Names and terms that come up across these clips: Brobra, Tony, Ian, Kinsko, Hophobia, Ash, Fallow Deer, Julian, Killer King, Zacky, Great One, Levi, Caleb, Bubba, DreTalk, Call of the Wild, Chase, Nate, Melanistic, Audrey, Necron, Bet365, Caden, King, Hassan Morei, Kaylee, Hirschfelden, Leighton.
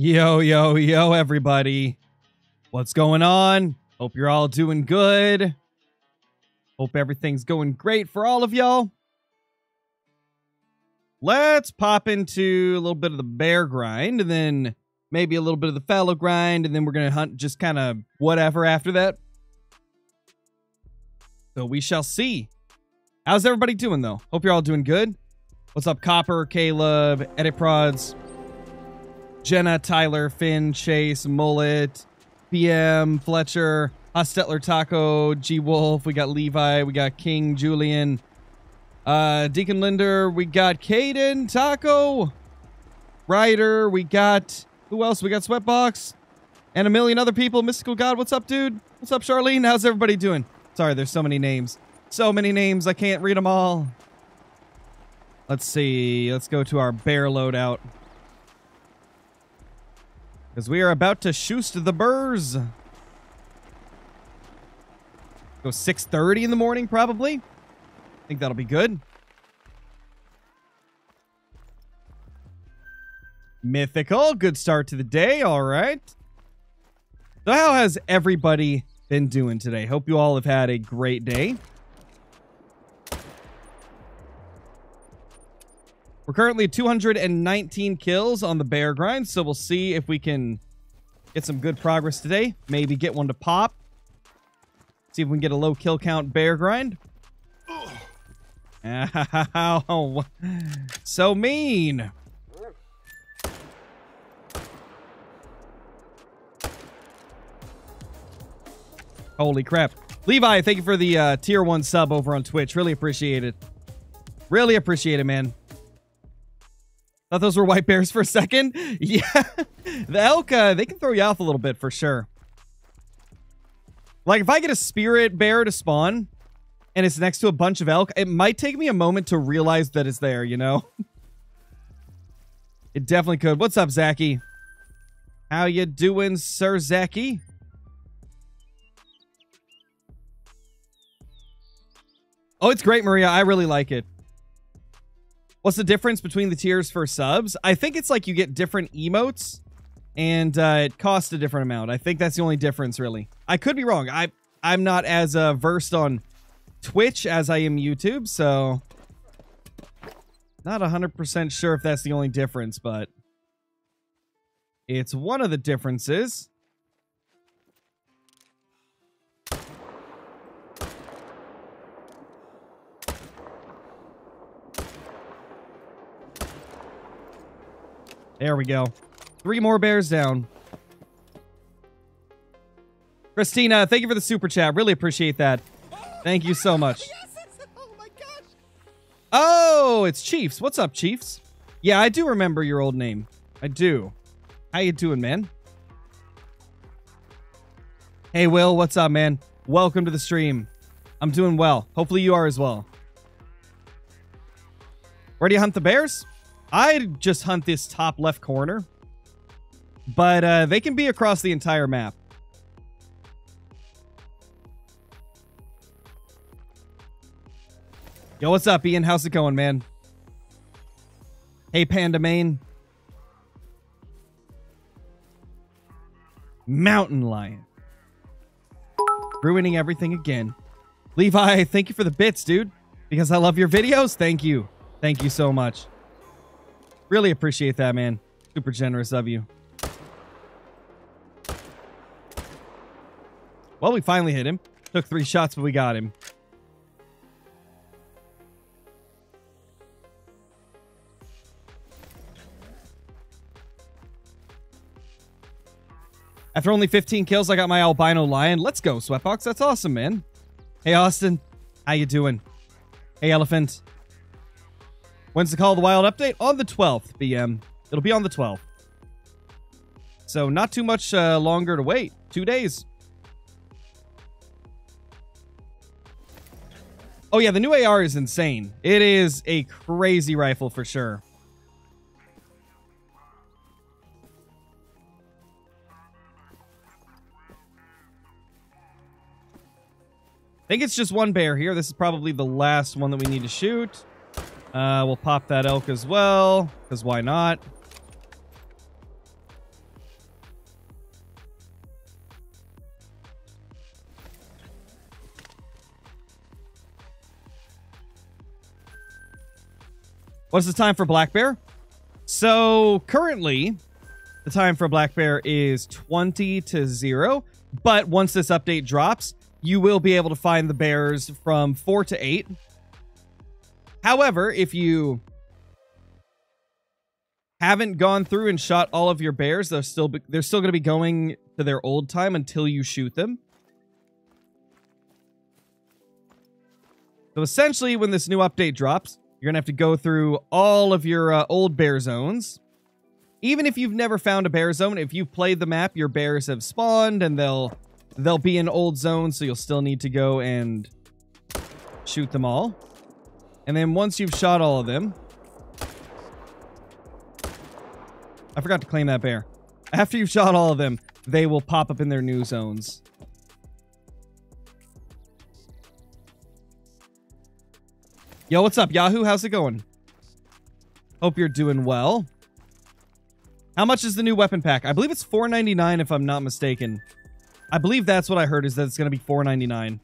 Yo, yo, yo, everybody. What's going on? Hope you're all doing good. Hope everything's going great for all of y'all. Let's pop into a little bit of the bear grind and then maybe a little bit of the fallow grind, and then we're going to hunt just kind of whatever after that. So we shall see. How's everybody doing, though? Hope you're all doing good. What's up, Copper, Caleb, Edit Prods, Jenna, Tyler, Finn, Chase, Mullet, BM, Fletcher, Hostetler, Taco, G Wolf. We got Levi. We got King, Julian, Deacon Linder. We got Caden, Taco, Ryder. We got who else? We got Sweatbox and a million other people. Mystical God. What's up, dude? What's up, Charlene? How's everybody doing? Sorry, there's so many names. So many names. I can't read them all. Let's see. Let's go to our bear loadout, because we are about to shoost the burrs. Go 6:30 in the morning, probably. I think that'll be good. Mythical. Good start to the day. All right. So how has everybody been doing today? Hope you all have had a great day. We're currently at 219 kills on the bear grind, so we'll see if we can get some good progress today. Maybe get one to pop. See if we can get a low kill count bear grind. Ow. So mean. Holy crap. Levi, thank you for the tier 1 sub over on Twitch. Really appreciate it. Really appreciate it, man. Thought those were white bears for a second. Yeah. The elk, they can throw you off a little bit for sure. Like, if I get a spirit bear to spawn and it's next to a bunch of elk, it might take me a moment to realize that it's there, you know? It definitely could. What's up, Zacky? How you doing, Sir Zacky? Oh, it's great, Maria. I really like it. What's the difference between the tiers for subs? I think it's like you get different emotes and it costs a different amount. I think that's the only difference, really. I could be wrong. I'm not as versed on Twitch as I am YouTube, so not 100% sure if that's the only difference, but it's one of the differences. There we go. 3 more bears down. Christina, thank you for the super chat. Really appreciate that. Thank you so much. Oh, my gosh. Oh, it's Chiefs. What's up, Chiefs? Yeah, I do remember your old name. I do. How you doing, man? Hey, Will. What's up, man? Welcome to the stream. I'm doing well. Hopefully you are as well. Ready to hunt the bears? I just hunt this top left corner, but they can be across the entire map. Yo, what's up, Ian? How's it going, man? Hey, Panda Main. Mountain Lion. Ruining everything again. Levi, thank you for the bits, dude. Because I love your videos. Thank you. Thank you so much. Really appreciate that, man. Super generous of you. Well, we finally hit him. Took 3 shots, but we got him. After only 15 kills, I got my albino lion. Let's go, Sweatbox. That's awesome, man. Hey, Austin. How you doing? Hey, Elephant. When's the Call of the Wild update? On the 12th, BM. It'll be on the 12th. So not too much longer to wait. 2 days. Oh yeah, the new AR is insane. It is a crazy rifle for sure. I think it's just one bear here. This is probably the last one that we need to shoot. We'll pop that elk as well, because why not? What's the time for Black Bear? So currently, the time for Black Bear is 20 to 0. But once this update drops, you will be able to find the bears from 4 to 8. However, if you haven't gone through and shot all of your bears, they're still going to be going to their old time until you shoot them. So essentially, when this new update drops, you're going to have to go through all of your old bear zones. Even if you've never found a bear zone, if you've played the map, your bears have spawned and they'll be in old zones, so you'll still need to go and shoot them all. And then once you've shot all of them... I forgot to claim that bear. After you've shot all of them, they will pop up in their new zones. Yo, what's up, Yahoo? How's it going? Hope you're doing well. How much is the new weapon pack? I believe it's $4.99 if I'm not mistaken. I believe that's what I heard, is that it's going to be $4.99.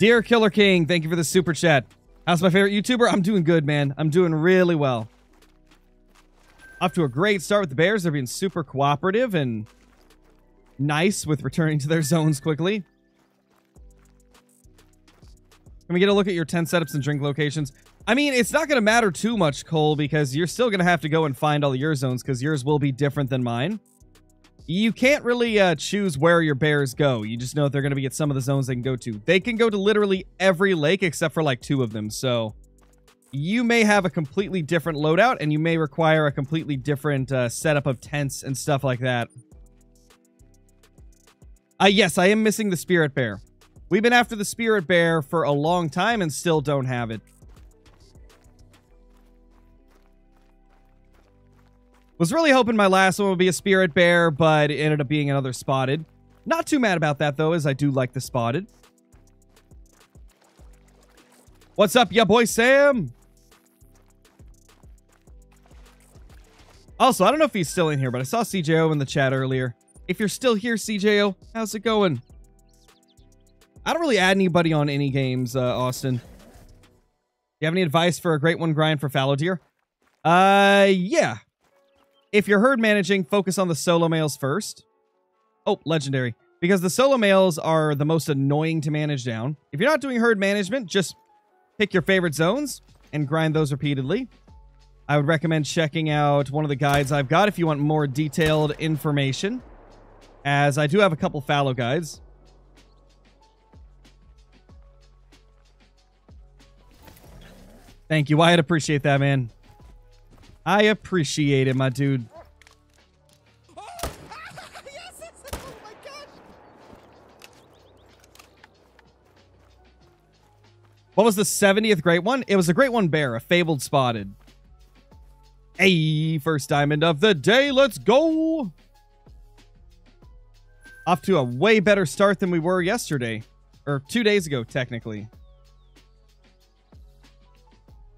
Dear Killer King, thank you for the super chat. How's my favorite YouTuber? I'm doing good, man. I'm doing really well. Off to a great start with the bears. They're being super cooperative and nice with returning to their zones quickly. Can we get a look at your tent setups and drink locations? I mean, it's not going to matter too much, Cole, because you're still going to have to go and find all your zones because yours will be different than mine. You can't really choose where your bears go. You just know that they're going to be at some of the zones they can go to. They can go to literally every lake except for like 2 of them. So you may have a completely different loadout and you may require a completely different setup of tents and stuff like that. Yes, I am missing the spirit bear. We've been after the spirit bear for a long time and still don't have it. Was really hoping my last one would be a spirit bear, but it ended up being another spotted. Not too mad about that, though, as I do like the spotted. What's up, ya boy Sam? Also, I don't know if he's still in here, but I saw CJO in the chat earlier. If you're still here, CJO, how's it going? I don't really add anybody on any games, Austin. Do you have any advice for a great one grind for fallow deer? Yeah. If you're herd managing, focus on the solo males first. Oh, legendary. Because the solo males are the most annoying to manage down. If you're not doing herd management, just pick your favorite zones and grind those repeatedly. I would recommend checking out one of the guides I've got if you want more detailed information, as I do have a couple fallow guides. Thank you, Wyatt. Appreciate that, man. I appreciate it, my dude. Oh, yes, oh my gosh. What was the 70th great one? It was a great one bear, a fabled spotted. Hey, first diamond of the day. Let's go. Off to a way better start than we were yesterday. Or 2 days ago, technically.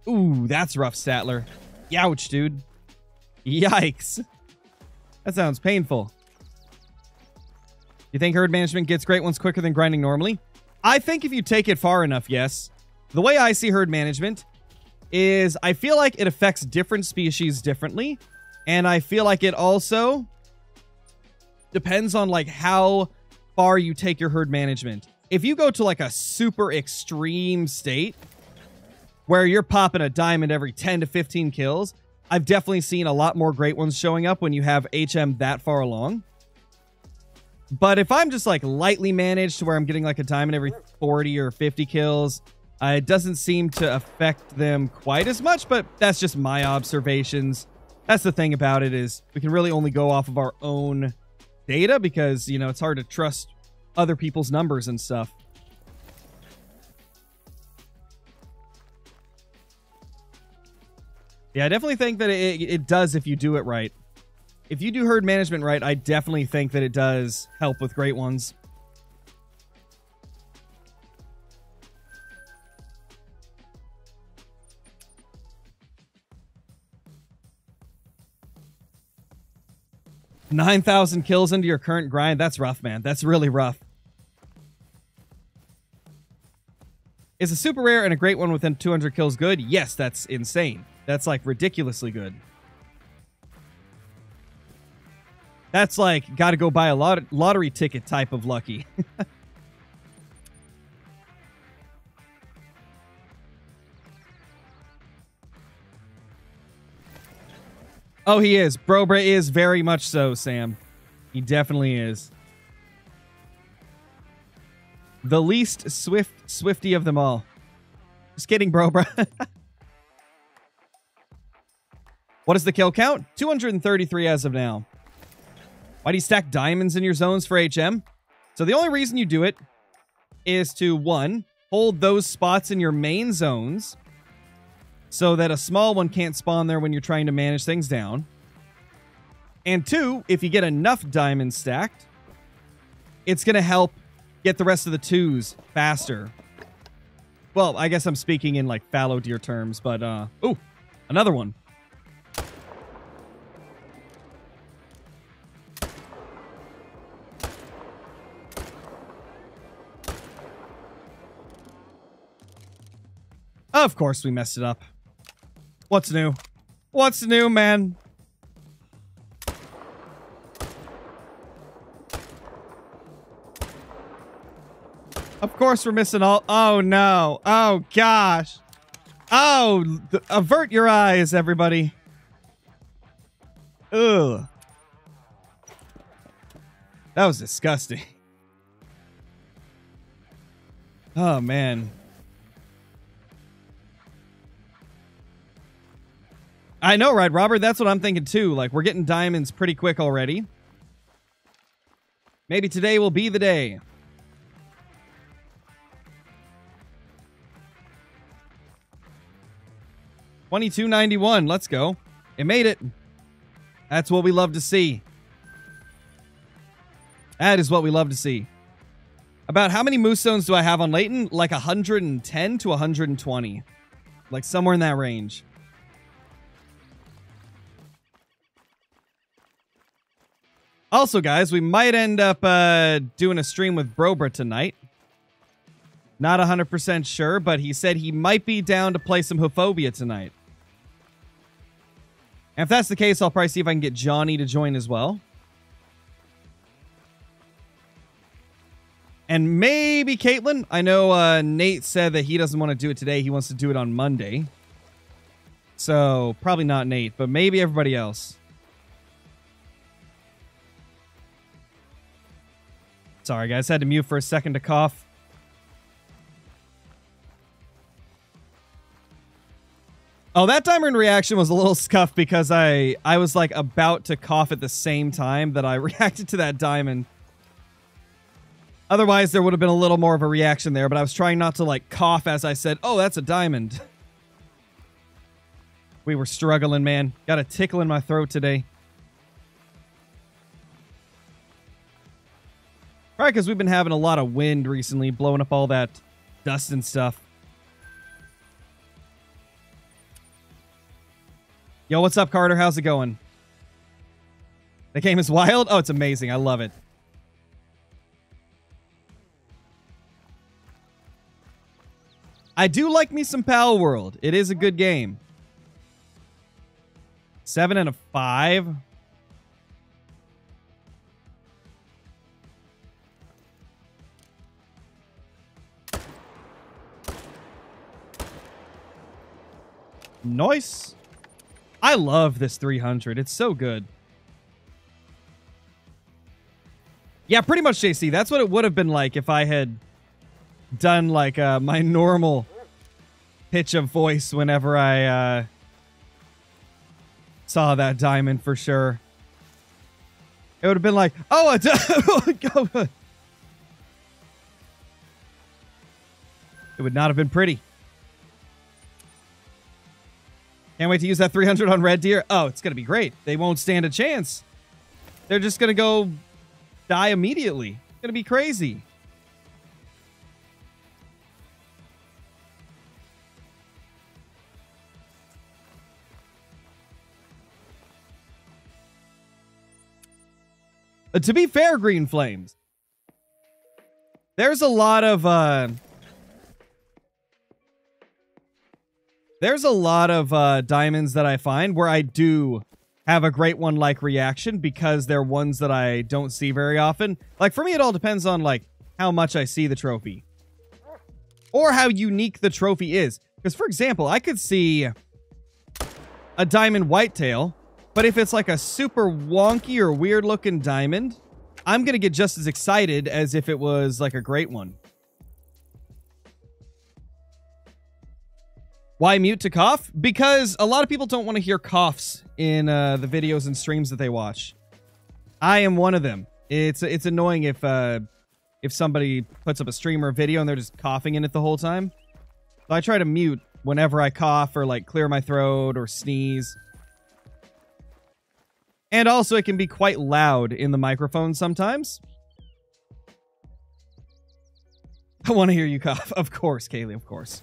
Ooh, that's rough, Statler. Youch, dude. Yikes. That sounds painful. You think herd management gets great ones quicker than grinding normally? I think if you take it far enough, yes. The way I see herd management is I feel like it affects different species differently. And I feel like it also depends on like how far you take your herd management. If you go to like a super extreme state where you're popping a diamond every 10 to 15 kills, I've definitely seen a lot more great ones showing up when you have HM that far along. But if I'm just like lightly managed to where I'm getting like a diamond every 40 or 50 kills, it doesn't seem to affect them quite as much, but that's just my observations. That's the thing about it, is we can really only go off of our own data because, you know, it's hard to trust other people's numbers and stuff. Yeah, I definitely think that it does if you do it right. If you do herd management right, I definitely think that it does help with great ones. $9,000 kills into your current grind. That's rough, man. That's really rough. Is a super rare and a great one within 200 kills good? Yes, that's insane. That's like ridiculously good. That's like gotta go buy a lottery ticket type of lucky. Oh, he is. Brobra is very much so, Sam. He definitely is. The least Swifty of them all. Just kidding, Brobra. What is the kill count? 233 as of now. Why do you stack diamonds in your zones for HM? So the only reason you do it is to, one, hold those spots in your main zones so that a small one can't spawn there when you're trying to manage things down. And two, if you get enough diamonds stacked, it's going to help get the rest of the twos faster. Well, I guess I'm speaking in like fallow deer terms, but ooh, another one. Of course we messed it up. What's new? What's new, man? Of course we're missing all... Oh, no. Oh, gosh. Oh, avert your eyes, everybody. Ugh. That was disgusting. Oh, man. I know, right, Robert? That's what I'm thinking, too. Like, we're getting diamonds pretty quick already. Maybe today will be the day. $22.91. Let's go. It made it. That's what we love to see. That is what we love to see. About how many moose zones do I have on Leighton? Like 110 to 120. Like, somewhere in that range. Also, guys, we might end up doing a stream with Brobra tonight. Not 100% sure, but he said he might be down to play some Hophobia tonight. And if that's the case, I'll probably see if I can get Johnny to join as well. And maybe Caitlin. I know Nate said that he doesn't want to do it today. He wants to do it on Monday. So probably not Nate, but maybe everybody else. Sorry, guys. Had to mute for a second to cough. Oh, that timer in reaction was a little scuffed because I was, like, about to cough at the same time that I reacted to that diamond. Otherwise, there would have been a little more of a reaction there, but I was trying not to, like, cough as I said, oh, that's a diamond. We were struggling, man. Got a tickle in my throat today. Probably because we've been having a lot of wind recently, blowing up all that dust and stuff. Yo, what's up, Carter? How's it going? The game is wild? Oh, it's amazing. I love it. I do like me some Pal World. It is a good game. 7 and a 5. Nice. I love this 300. It's so good. Yeah, pretty much, JC. That's what it would have been like if I had done, like, my normal pitch of voice whenever I saw that diamond for sure. It would have been like, oh, a diamond. It would not have been pretty. Can't wait to use that 300 on Red Deer. Oh, it's going to be great. They won't stand a chance. They're just going to go die immediately. It's going to be crazy. But to be fair, Green Flames, there's a lot of There's a lot of diamonds that I find where I do have a great one-like reaction because they're ones that I don't see very often. Like, for me, it all depends on, like, how much I see the trophy. Or how unique the trophy is. Because, for example, I could see a diamond whitetail, but if it's, like, a super wonky or weird-looking diamond, I'm going to get just as excited as if it was, like, a great one. Why mute to cough? Because a lot of people don't want to hear coughs in the videos and streams that they watch. I am one of them. It's annoying if somebody puts up a stream or a video and they're just coughing in it the whole time. So I try to mute whenever I cough or like clear my throat or sneeze. And also it can be quite loud in the microphone sometimes. I want to hear you cough. Of course, Kaylee, of course.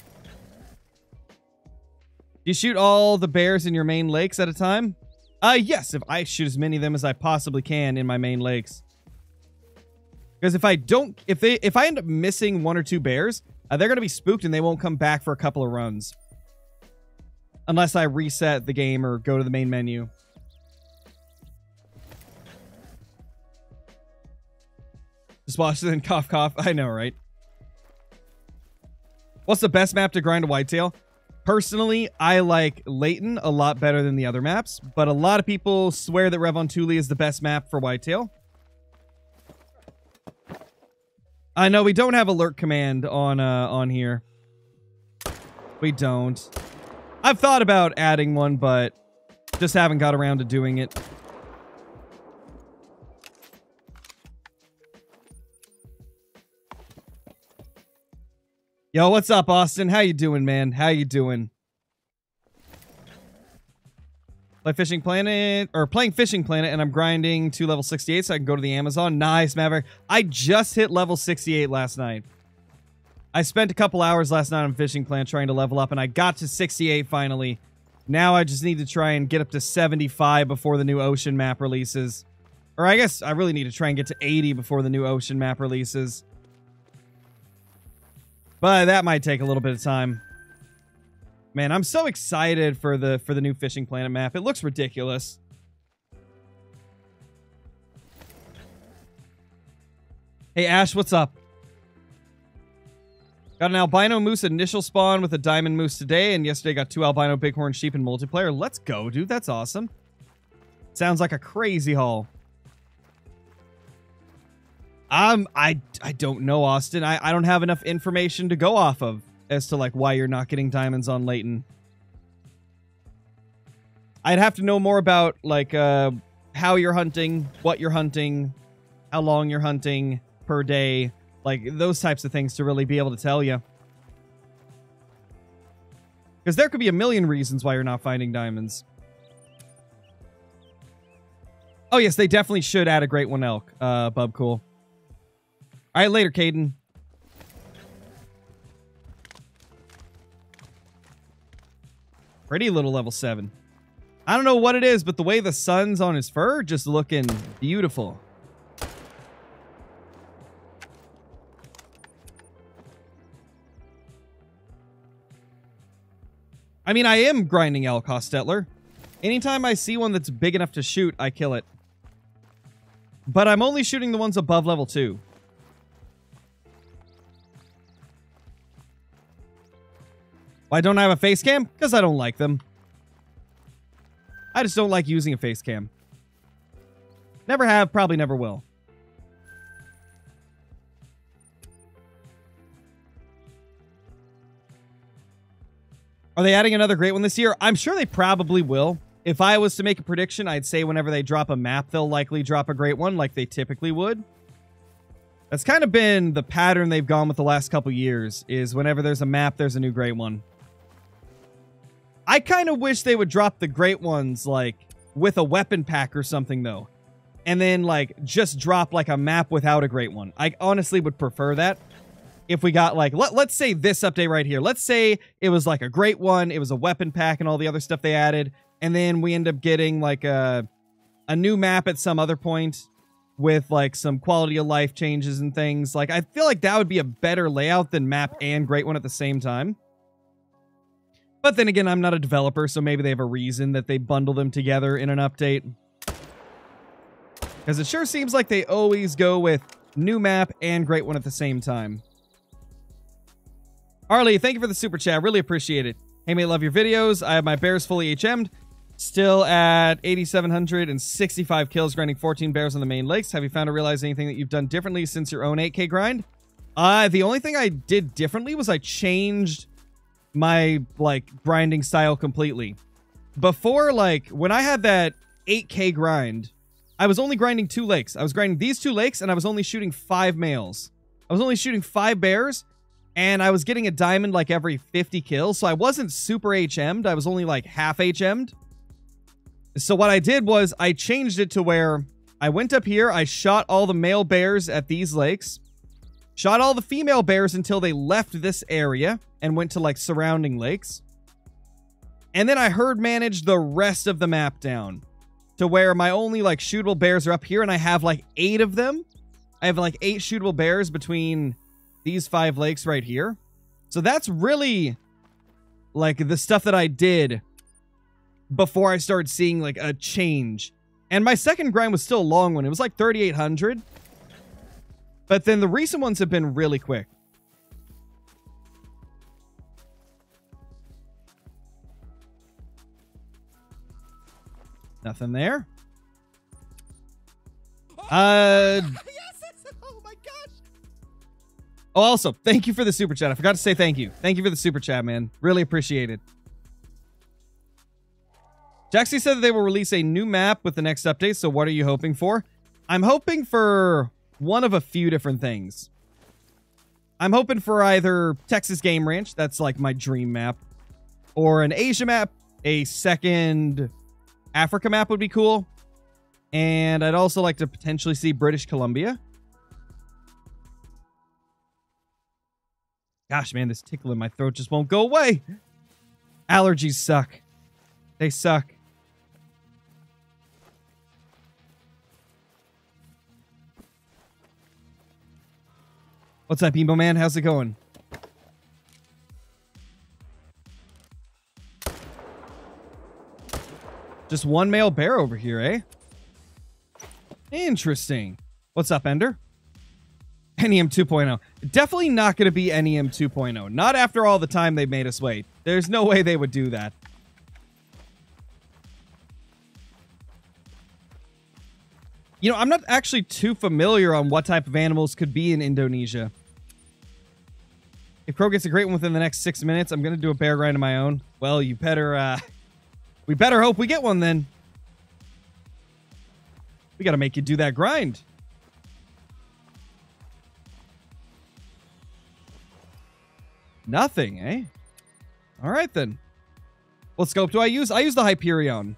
You shoot all the bears in your main lakes at a time? Yes, if I shoot as many of them as I possibly can in my main lakes. Because if I don't, if I end up missing one or two bears, they're going to be spooked and they won't come back for a couple of runs. Unless I reset the game or go to the main menu. Just watch it and cough, cough. I know, right? What's the best map to grind a whitetail? Personally, I like Layton a lot better than the other maps, but a lot of people swear that Revontuli is the best map for whitetail. I know we don't have alert command on here. We don't. I've thought about adding one, but just haven't got around to doing it. Yo, what's up, Austin? How you doing, man? How you doing? Play Fishing Planet, or playing Fishing Planet, and I'm grinding to level 68 so I can go to the Amazon. Nice, Maverick. I just hit level 68 last night. I spent a couple hours last night on Fishing Planet trying to level up, and I got to 68 finally. Now I just need to try and get up to 75 before the new Ocean map releases. Or I guess I really need to try and get to 80 before the new Ocean map releases. But that might take a little bit of time. Man, I'm so excited for the new Fishing Planet map. It looks ridiculous. Hey, Ash, what's up? Got an albino moose initial spawn with a diamond moose today, and yesterday got 2 albino bighorn sheep in multiplayer. Let's go, dude. That's awesome. Sounds like a crazy haul. I don't know, Austin. I don't have enough information to go off of as to, like, why you're not getting diamonds on Layton. I'd have to know more about, like, how you're hunting, what you're hunting, how long you're hunting per day, like, those types of things to really be able to tell you. Because there could be a million reasons why you're not finding diamonds. Oh, yes, they definitely should add a great one elk, Bub Cool. All right, later, Caden. Pretty little level 7. I don't know what it is, but the way the sun's on his fur, just looking beautiful. I mean, I am grinding elk, Hostetler. Anytime I see one that's big enough to shoot, I kill it. But I'm only shooting the ones above level 2. Why don't I have a face cam? Because I don't like them. I just don't like using a face cam. Never have, probably never will. Are they adding another great one this year? I'm sure they probably will. If I was to make a prediction, I'd say whenever they drop a map, they'll likely drop a great one like they typically would. That's kind of been the pattern they've gone with the last couple years, is whenever there's a map, there's a new great one. I kind of wish they would drop the great ones, like, with a weapon pack or something, though. And then, like, just drop, like, a map without a great one. I honestly would prefer that. If we got, like, let's say this update right here. Let's say it was, like, a great one, it was a weapon pack and all the other stuff they added. And then we end up getting, like, a new map at some other point with, like, some quality of life changes and things. Like, I feel like that would be a better layout than map and great one at the same time. But then again, I'm not a developer, so maybe they have a reason that they bundle them together in an update. Because it sure seems like they always go with new map and great one at the same time. Arlie, thank you for the super chat. Really appreciate it. Hey, mate, love your videos. I have my bears fully HM'd. Still at 8,765 kills, grinding 14 bears on the main lakes. Have you found or realized anything that you've done differently since your own 8K grind? The only thing I did differently was I changed my, grinding style completely. Before, when I had that 8K grind, I was only grinding 2 lakes. I was grinding these 2 lakes, and I was only shooting 5 males. I was only shooting 5 bears, and I was getting a diamond, every 50 kills. So I wasn't super HM'd. I was only, half HM'd. So what I did was I changed it to where I went up here, I shot all the male bears at these lakes, shot all the female bears until they left this area and went to surrounding lakes. And then I herd managed the rest of the map down to where my only shootable bears are up here, and I have 8 of them. I have 8 shootable bears between these 5 lakes right here. So that's really the stuff that I did before I started seeing a change. And my second grind was still a long one. It was 3,800. But then the recent ones have been really quick. Nothing there. Oh my gosh. Oh, also, thank you for the super chat. I forgot to say thank you. Thank you for the super chat, man. Really appreciate it. Jaxie said that they will release a new map with the next update, so what are you hoping for? I'm hoping for one of a few different things. I'm hoping for either Texas Game Ranch, that's my dream map, or an Asia map. A second Africa map would be cool. And I'd also like to potentially see British Columbia. Gosh, man, this tickle in my throat just won't go away. Allergies suck. They suck. What's up, Emo Man? How's it going? Just one male bear over here, eh? Interesting. What's up, Ender? NEM 2.0. Definitely not going to be NEM 2.0. Not after all the time they've made us wait. There's no way they would do that. You know, I'm not actually too familiar on what type of animals could be in Indonesia. If Crow gets a great one within the next 6 minutes, I'm going to do a bear grind of my own. Well, you better, we better hope we get one then. We got to make you do that grind. Nothing, eh? All right, then. What scope do I use? I use the Hyperion.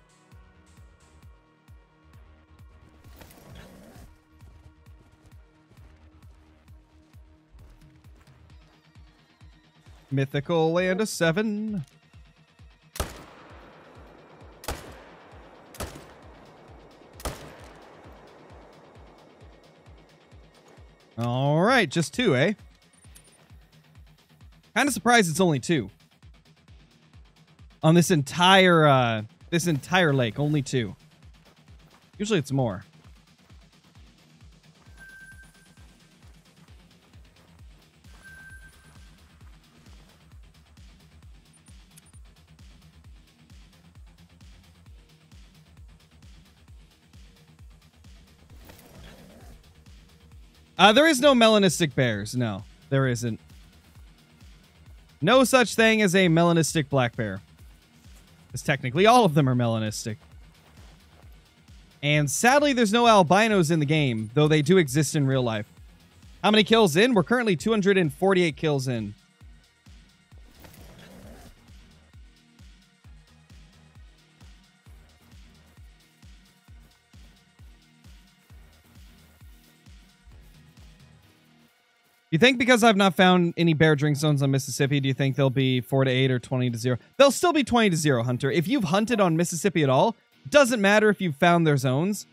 Mythical and a 7. All right, just 2, eh? Kind of surprised it's only 2. On this entire lake, only 2. Usually it's more. There is no melanistic bears. No, there isn't. No such thing as a melanistic black bear. Because technically all of them are melanistic. And sadly, there's no albinos in the game, though they do exist in real life. How many kills in? We're currently 248 kills in. You think because I've not found any bear drink zones on Mississippi, do you think they'll be 4-8 or 20-0? They'll still be 20-0, Hunter. If you've hunted on Mississippi at all, doesn't matter if you've found their zones.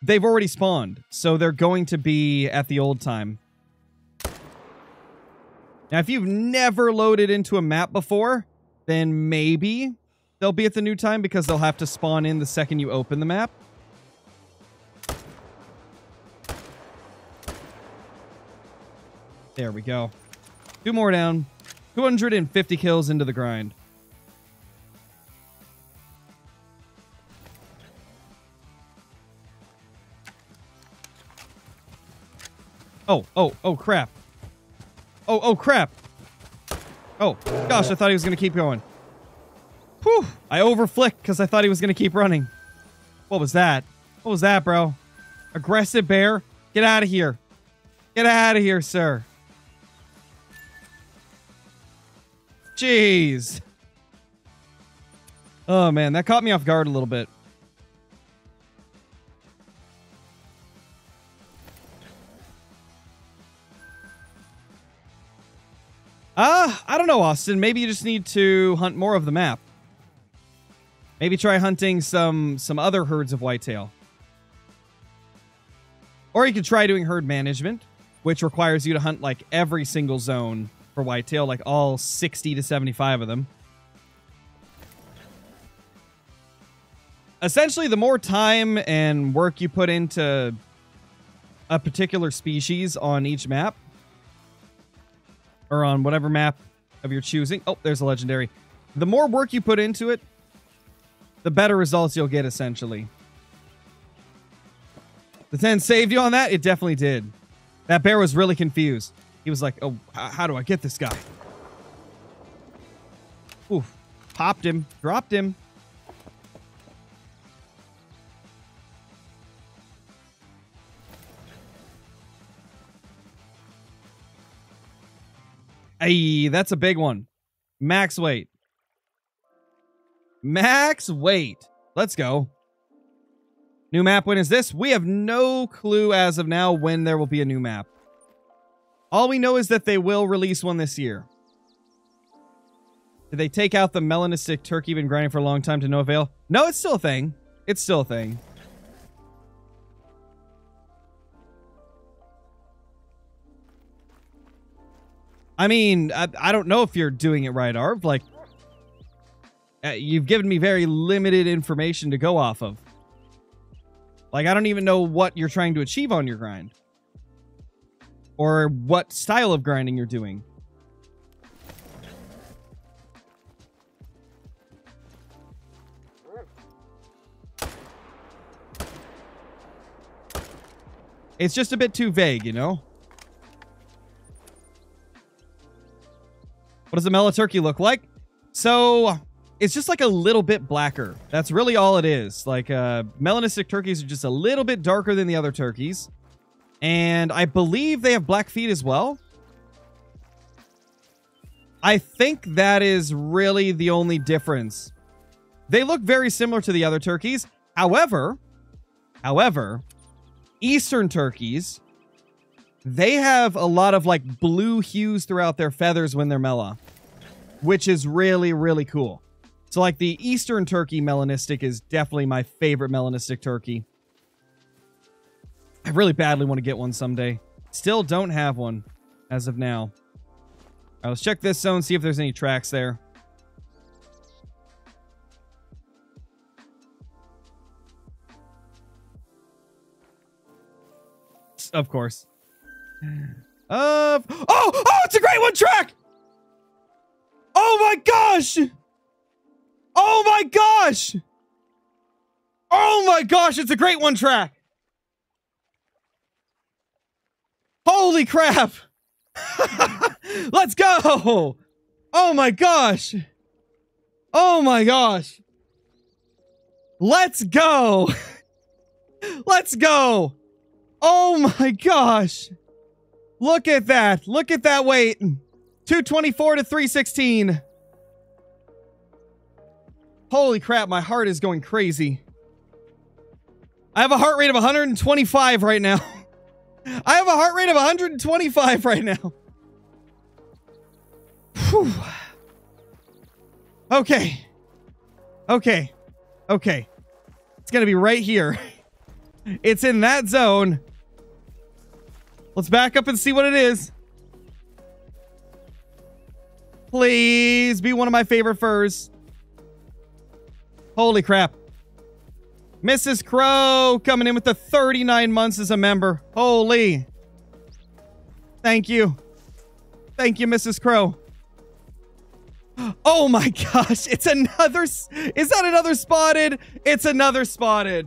They've already spawned, so they're going to be at the old time. Now, if you've never loaded into a map before, then maybe they'll be at the new time because they'll have to spawn in the second you open the map. There we go. Two more down. 250 kills into the grind. Oh, crap. Oh, crap. Oh, gosh, I thought he was going to keep going. Whew, I over-flicked because I thought he was going to keep running. What was that? What was that, bro? Aggressive bear? Get out of here. Get out of here, sir. Jeez. Oh, man, that caught me off guard a little bit. I don't know, Austin. Maybe you just need to hunt more of the map. Maybe try hunting some other herds of whitetail. Or you could try doing herd management, which requires you to hunt, like, every single zone for whitetail, like all 60 to 75 of them. Essentially, the more time and work you put into a particular species on each map, or on whatever map of your choosing. Oh, there's a legendary. The more work you put into it, the better results you'll get, essentially. The 10 saved you on that? It definitely did. That bear was really confused. He was like, oh, how do I get this guy? Oof. Popped him. Dropped him. Hey, that's a big one. Max weight. Max weight. Let's go. New map, when is this? We have no clue as of now when there will be a new map. All we know is that they will release one this year. Did they take out the melanistic turkey been grinding for a long time to no avail? No, it's still a thing. It's still a thing. I mean, I don't know if you're doing it right, Arv. Like, you've given me very limited information to go off of. Like, I don't even know what you're trying to achieve on your grind. Or what style of grinding you're doing. It's just a bit too vague, you know? What does a mellow turkey look like? So, it's just like a little bit blacker. That's really all it is. Like, melanistic turkeys are just a little bit darker than the other turkeys. And I believe they have black feet as well. I think that is really the only difference. They look very similar to the other turkeys. However, Eastern turkeys, they have a lot of, like, blue hues throughout their feathers when they're mela, which is really, really cool. So, like, the Eastern turkey melanistic is definitely my favorite melanistic turkey. I really badly want to get one someday. Still don't have one as of now. All right, let's check this zone, see if there's any tracks there. Of course. Oh, it's a great one track. Oh my gosh, it's a great one track. Holy crap. Let's go. Oh my gosh. Let's go. Let's go. Oh my gosh. Look at that. Look at that weight. 224 to 316. Holy crap, my heart is going crazy. I have a heart rate of 125 right now. I have a heart rate of 125 right now. Whew. Okay. It's going to be right here. It's in that zone. Let's back up and see what it is. Please be one of my favorite furs. Holy crap. Mrs. Crow coming in with the 39 months as a member. Holy. Thank you. Thank you, Mrs. Crow. Oh my gosh. It's another. Is that another spotted? It's another spotted.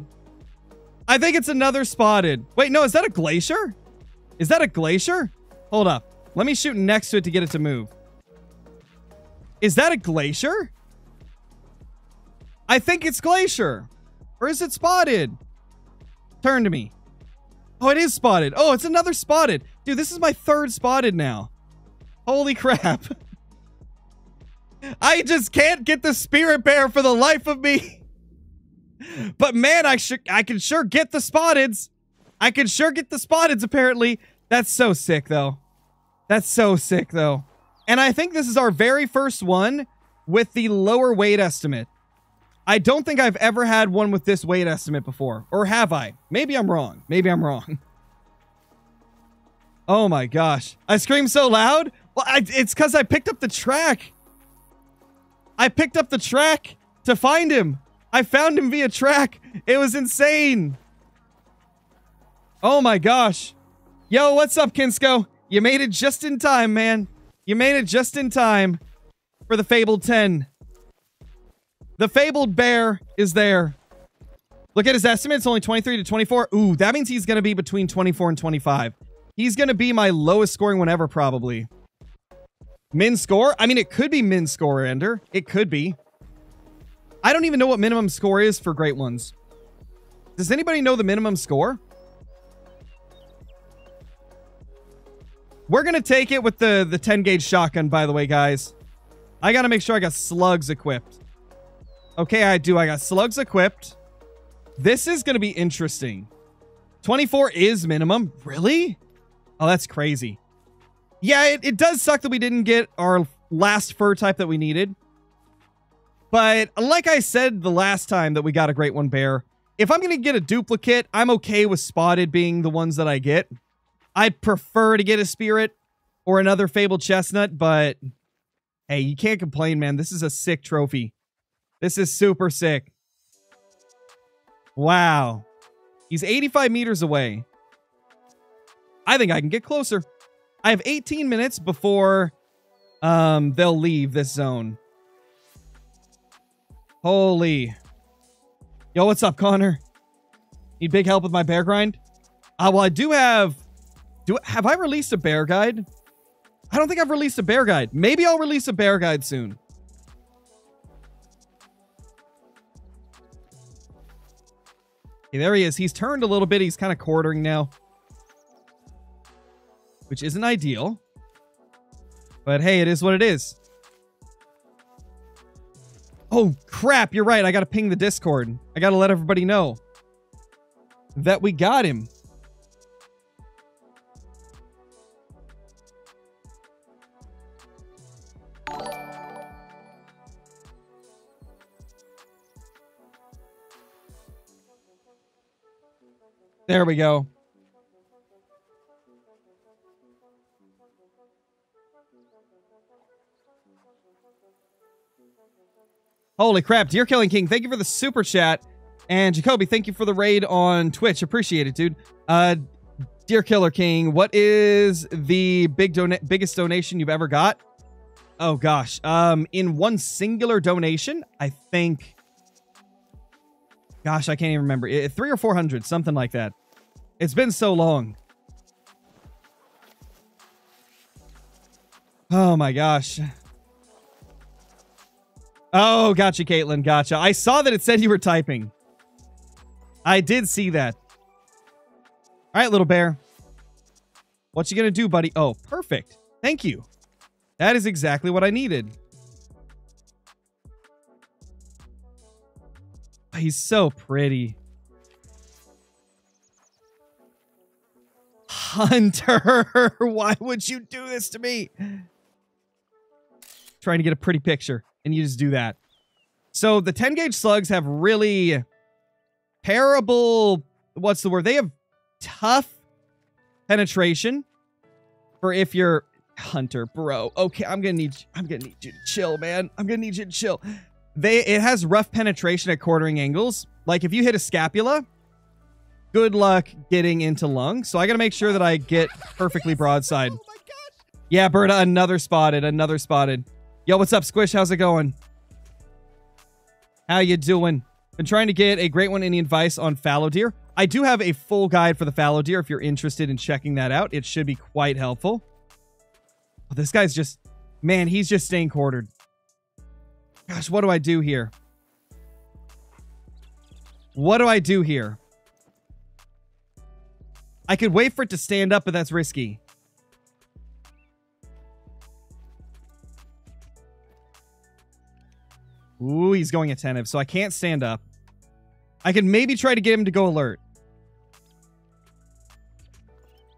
I think it's another spotted. Wait, no. Is that a glacier? Is that a glacier? Hold up. Let me shoot next to it to get it to move. Is that a glacier? I think it's glacier. Or is it spotted? Turn to me. Oh, it is spotted. Oh, it's another spotted. Dude, this is my third spotted now. Holy crap. I just can't get the spirit bear for the life of me. But man, I can sure get the spotteds. I can sure get the spotteds, apparently. That's so sick, though. That's so sick, though. And I think this is our very first one with the lower weight estimate. I don't think I've ever had one with this weight estimate before. Or have I? Maybe I'm wrong. Maybe I'm wrong. Oh my gosh. I screamed so loud? Well, it's because I picked up the track. I picked up the track to find him. I found him via track. It was insane. Oh my gosh. Yo, what's up, Kinsko? You made it just in time, man. You made it just in time for the Fabled 10. The Fabled Bear is there. Look at his estimate. It's only 23 to 24. Ooh, that means he's going to be between 24 and 25. He's going to be my lowest scoring one ever, probably. Min score? I mean, it could be min score, Ender. It could be. I don't even know what minimum score is for great ones. Does anybody know the minimum score? We're going to take it with the 10-gauge shotgun, by the way, guys. I got to make sure I got slugs equipped. Okay, I do. I got slugs equipped. This is going to be interesting. 24 is minimum. Really? Oh, that's crazy. Yeah, it does suck that we didn't get our last fur type that we needed. But like I said the last time that we got a great one bear, if I'm going to get a duplicate, I'm okay with spotted being the ones that I get. I'd prefer to get a spirit or another fabled chestnut, but hey, you can't complain, man. This is a sick trophy. This is super sick. Wow. He's 85 meters away. I think I can get closer. I have 18 minutes before they'll leave this zone. Holy. Yo, what's up, Connor? Need big help with my bear grind? Well, I do have... Have I released a bear guide? I don't think I've released a bear guide. Maybe I'll release a bear guide soon. Okay, there he is. He's turned a little bit. He's kind of quartering now, which isn't ideal. But hey, it is what it is. Oh, crap. You're right. I got to ping the Discord. I got to let everybody know that we got him. There we go. Holy crap, Dear Killing King, thank you for the super chat. And Jacoby, thank you for the raid on Twitch. Appreciate it, dude. Dear Killer King, what is the biggest donation you've ever got? Oh gosh. In one singular donation, I think... Gosh, I can't even remember. 300 or 400, something like that. It's been so long. Oh my gosh. Oh, gotcha, Caitlin. Gotcha. I saw that it said you were typing. I did see that. All right, little bear. What you gonna do, buddy? Oh, perfect. Thank you. That is exactly what I needed. He's so pretty. Hunter, why would you do this to me? Trying to get a pretty picture, and you just do that. So the 10-gauge slugs have really terrible... What's the word? They have tough penetration for if you're... Hunter, bro. Okay, I'm gonna need you to chill, man. I'm gonna need you to chill. It has rough penetration at quartering angles. Like if you hit a scapula, good luck getting into lungs. So I gotta make sure that I get perfectly broadside. Oh my gosh. Yeah, Berta, another spotted. Yo, what's up, Squish? How's it going? How you doing? Been trying to get a great one. Any advice on fallow deer? I do have a full guide for the fallow deer if you're interested in checking that out. It should be quite helpful. Oh, this guy's just... Man, he's just staying quartered. Gosh, what do I do here? What do I do here? I could wait for it to stand up, but that's risky. Ooh, he's going attentive, so I can't stand up. I could maybe try to get him to go alert.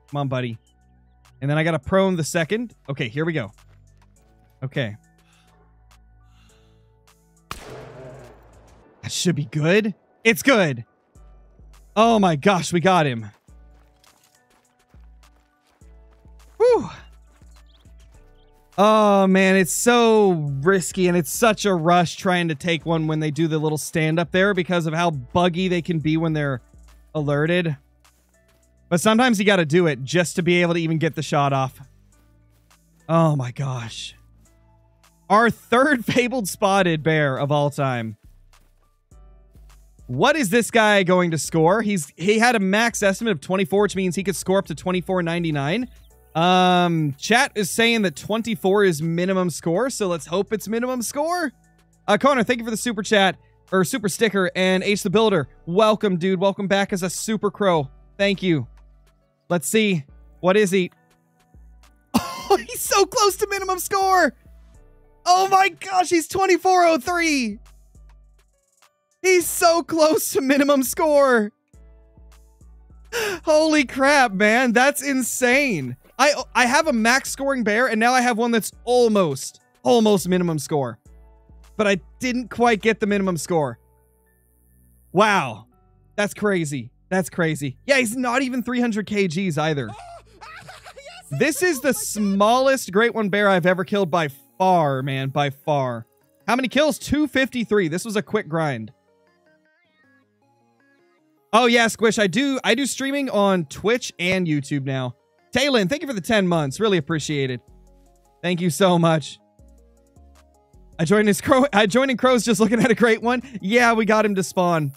Come on, buddy. And then I got to prone the second. Okay, here we go. Okay. That should be good. It's good. Oh my gosh, we got him. Whew. Oh man, it's so risky and it's such a rush trying to take one when they do the little stand up there because of how buggy they can be when they're alerted. But sometimes you got to do it just to be able to even get the shot off. Oh my gosh. Our third fabled spotted bear of all time. What is this guy going to score? He had a max estimate of 24, which means he could score up to 24.99. Chat is saying that 24 is minimum score, so let's hope it's minimum score. Connor, thank you for the super chat, or super sticker, and H the Builder. Welcome, dude. Welcome back as a super crow. Thank you. Let's see. What is he? Oh, he's so close to minimum score. Oh my gosh, he's 24.03. He's so close to minimum score. Holy crap, man. That's insane. I have a max scoring bear, and now I have one that's almost minimum score. But I didn't quite get the minimum score. Wow. That's crazy. That's crazy. Yeah, he's not even 300 kgs either. This is the smallest great one bear I've ever killed by far, man, by far. How many kills? 253. This was a quick grind. Oh yeah, Squish, I do streaming on Twitch and YouTube now. Taylin, thank you for the 10 months. Really appreciate it. Thank you so much. I joined in Crow's just looking at a great one. Yeah, we got him to spawn.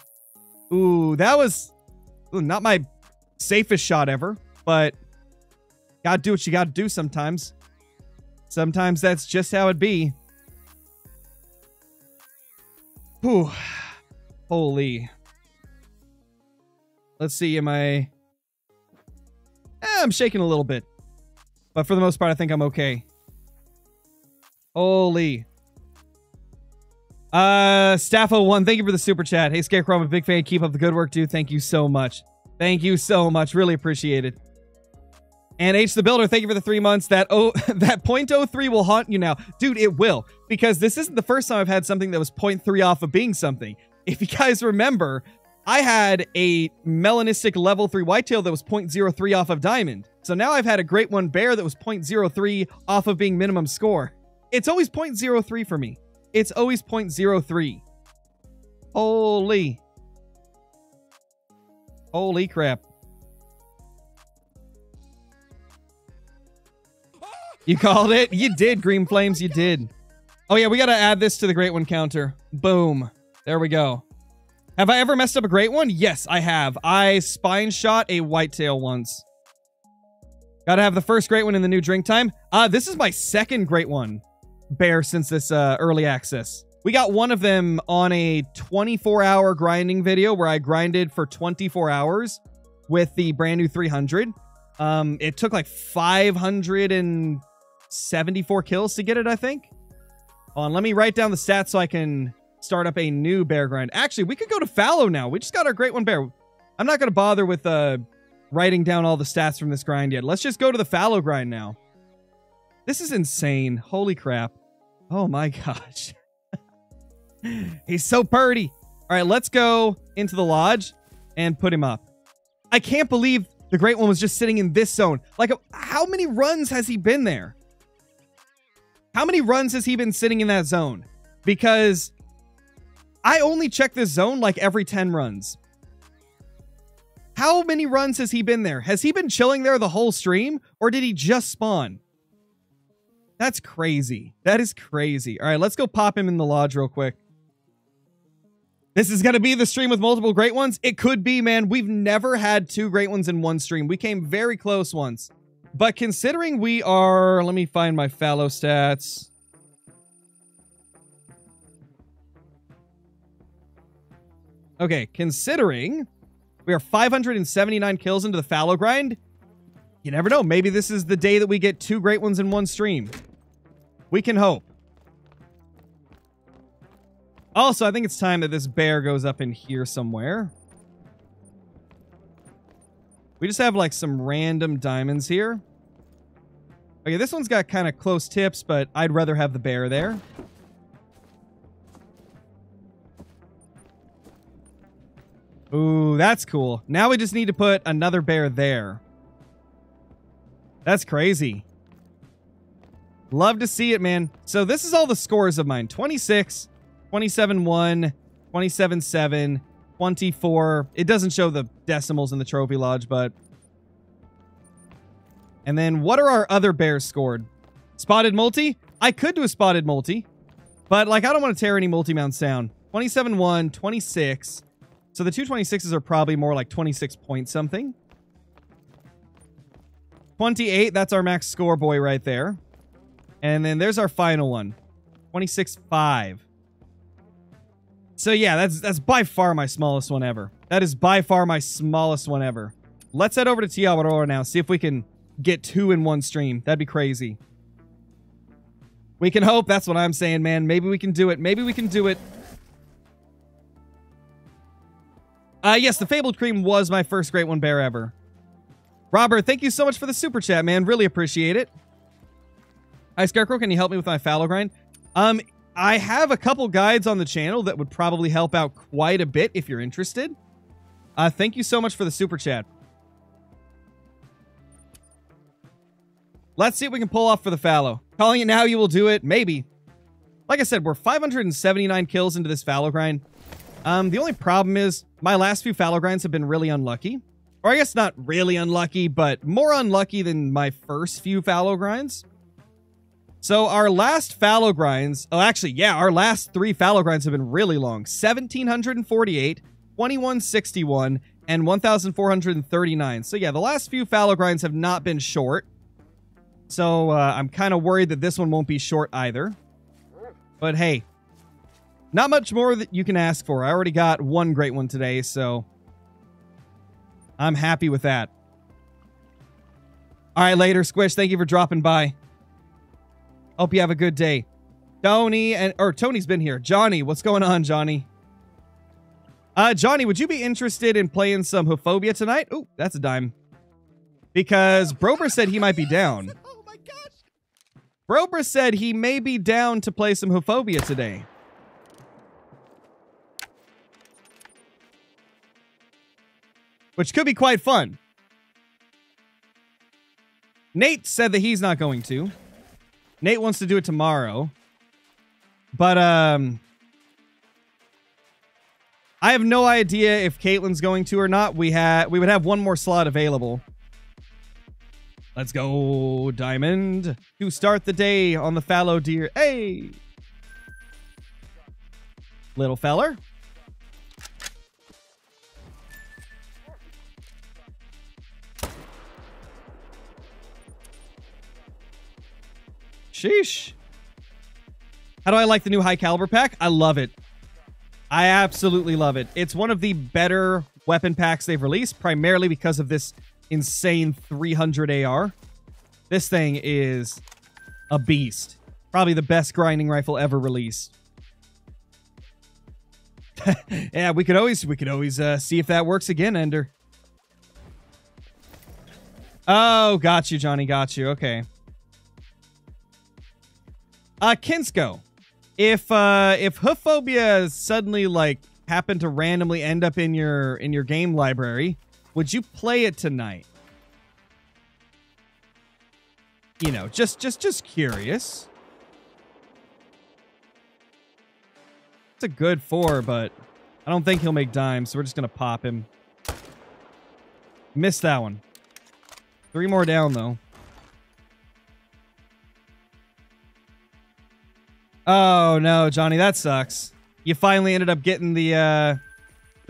Ooh, that was not my safest shot ever, but gotta do what you gotta do sometimes. Sometimes that's just how it be. Whew. Holy. Let's see, I'm shaking a little bit. But for the most part, I think I'm okay. Holy. Staffo1, thank you for the super chat. Hey, Scarecrow, I'm a big fan. Keep up the good work, dude. Thank you so much. Thank you so much. Really appreciate it. And H the Builder, thank you for the 3 months. That .03 will haunt you now. Dude, it will. Because this isn't the first time I've had something that was .3 off of being something. If you guys remember... I had a melanistic level 3 whitetail that was 0.03 off of diamond. So now I've had a great one bear that was 0.03 off of being minimum score. It's always 0.03 for me. It's always 0.03. Holy. Holy crap. You called it? You did, Green Flames. You did. Oh yeah, we got to add this to the great one counter. Boom. There we go. Have I ever messed up a great one? Yes, I have. I spine shot a whitetail once. Gotta have the first great one in the new drink time. This is my second great one bear since this early access. We got one of them on a 24-hour grinding video where I grinded for 24 hours with the brand new 300. It took like 574 kills to get it, I think. Hold on, let me write down the stats so I can... start up a new bear grind. Actually, we could go to fallow now. We just got our great one bear. I'm not going to bother with writing down all the stats from this grind yet. Let's just go to the fallow grind now. This is insane. Holy crap. Oh my gosh. He's so purty. All right, let's go into the lodge and put him up. I can't believe the great one was just sitting in this zone. Like, how many runs has he been there? How many runs has he been sitting in that zone? Because I only check this zone like every 10 runs. How many runs has he been there? Has he been chilling there the whole stream? Or did he just spawn? That's crazy. That is crazy. All right, let's go pop him in the lodge real quick. This is going to be the stream with multiple great ones. It could be, man. We've never had two great ones in one stream. We came very close once. But considering we are... Let me find my fallow stats. Okay, considering we are 579 kills into the fallow grind, you never know. Maybe this is the day that we get two great ones in one stream. We can hope. Also, I think it's time that this bear goes up in here somewhere. We just have, like, some random diamonds here. Okay, this one's got kind of close tips, but I'd rather have the bear there. Ooh, that's cool. Now we just need to put another bear there. That's crazy. Love to see it, man. So this is all the scores of mine. 26... 27-1, 27-7, 24. It doesn't show the decimals in the trophy lodge, but... And then what are our other bears scored? Spotted multi? I could do a spotted multi, but, like, I don't want to tear any multi-mounts down. 27-1, 26. So the two 26s are probably more like 26 point something. 28, that's our max score boy right there. And then there's our final one. 26-5. So yeah, that's by far my smallest one ever. That is by far my smallest one ever. Let's head over to Tiawarora now, see if we can get two in one stream. That'd be crazy. We can hope. That's what I'm saying, man. Maybe we can do it. Maybe we can do it. Yes, the Fabled Cream was my first Great One Bear ever. Robert, thank you so much for the super chat, man. Really appreciate it. Hi, Scarecrow, can you help me with my fallow grind? I have a couple guides on the channel that would probably help out quite a bit if you're interested. Thank you so much for the super chat. Let's see what we can pull off for the fallow. Calling it now, you will do it. Maybe. Like I said, we're 579 kills into this fallow grind. The only problem is my last few fallow grinds have been really unlucky. Or I guess not really unlucky, but more unlucky than my first few fallow grinds. So our last fallow grinds, oh actually, yeah, our last three fallow grinds have been really long. 1,748, 2,161, and 1,439. So yeah, the last few fallow grinds have not been short. So I'm kind of worried that this one won't be short either. But hey, not much more that you can ask for. I already got one great one today, so I'm happy with that. All right, later, Squish. Thank you for dropping by. Hope you have a good day. Tony's been here. Johnny, what's going on, Johnny? Johnny, would you be interested in playing some Hophobia tonight? Ooh, that's a dime. Because Brober said he might be down. Oh my gosh. Brober said he may be down to play some Hophobia today. Which could be quite fun. Nate said that he's not going to. Nate wants to do it tomorrow, but I have no idea if Caitlin's going to or not. We would have one more slot available. Let's go, Diamond, to start the day on the fallow deer. Hey, little feller. Sheesh. How do I like the new high caliber pack? I love it. I absolutely love it. It's one of the better weapon packs they've released, primarily because of this insane 300 AR. This thing is a beast. Probably the best grinding rifle ever released. Yeah, we could always see if that works again, Ender. Oh, got you, Johnny. Got you. Okay. Kinsko, if Hophobia suddenly, like, happened to randomly end up in your game library, would you play it tonight? You know, just curious. a good four, but I don't think he'll make dimes, so we're just going to pop him. Missed that one. Three more down, though. Oh, no, Johnny, that sucks. You finally ended up getting the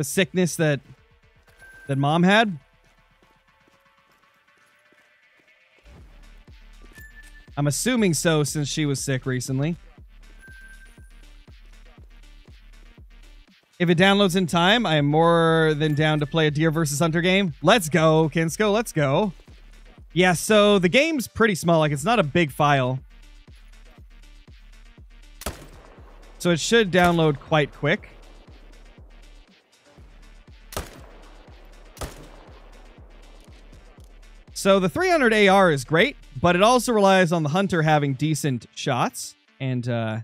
sickness that Mom had. I'm assuming so, since she was sick recently. If it downloads in time, I am more than down to play a Deer versus Hunter game. Let's go, Kinsko. Let's go. Yeah, so the game's pretty small. Like, it's not a big file. So it should download quite quick. So the 300 AR is great, but it also relies on the Hunter having decent shots. And, yeah,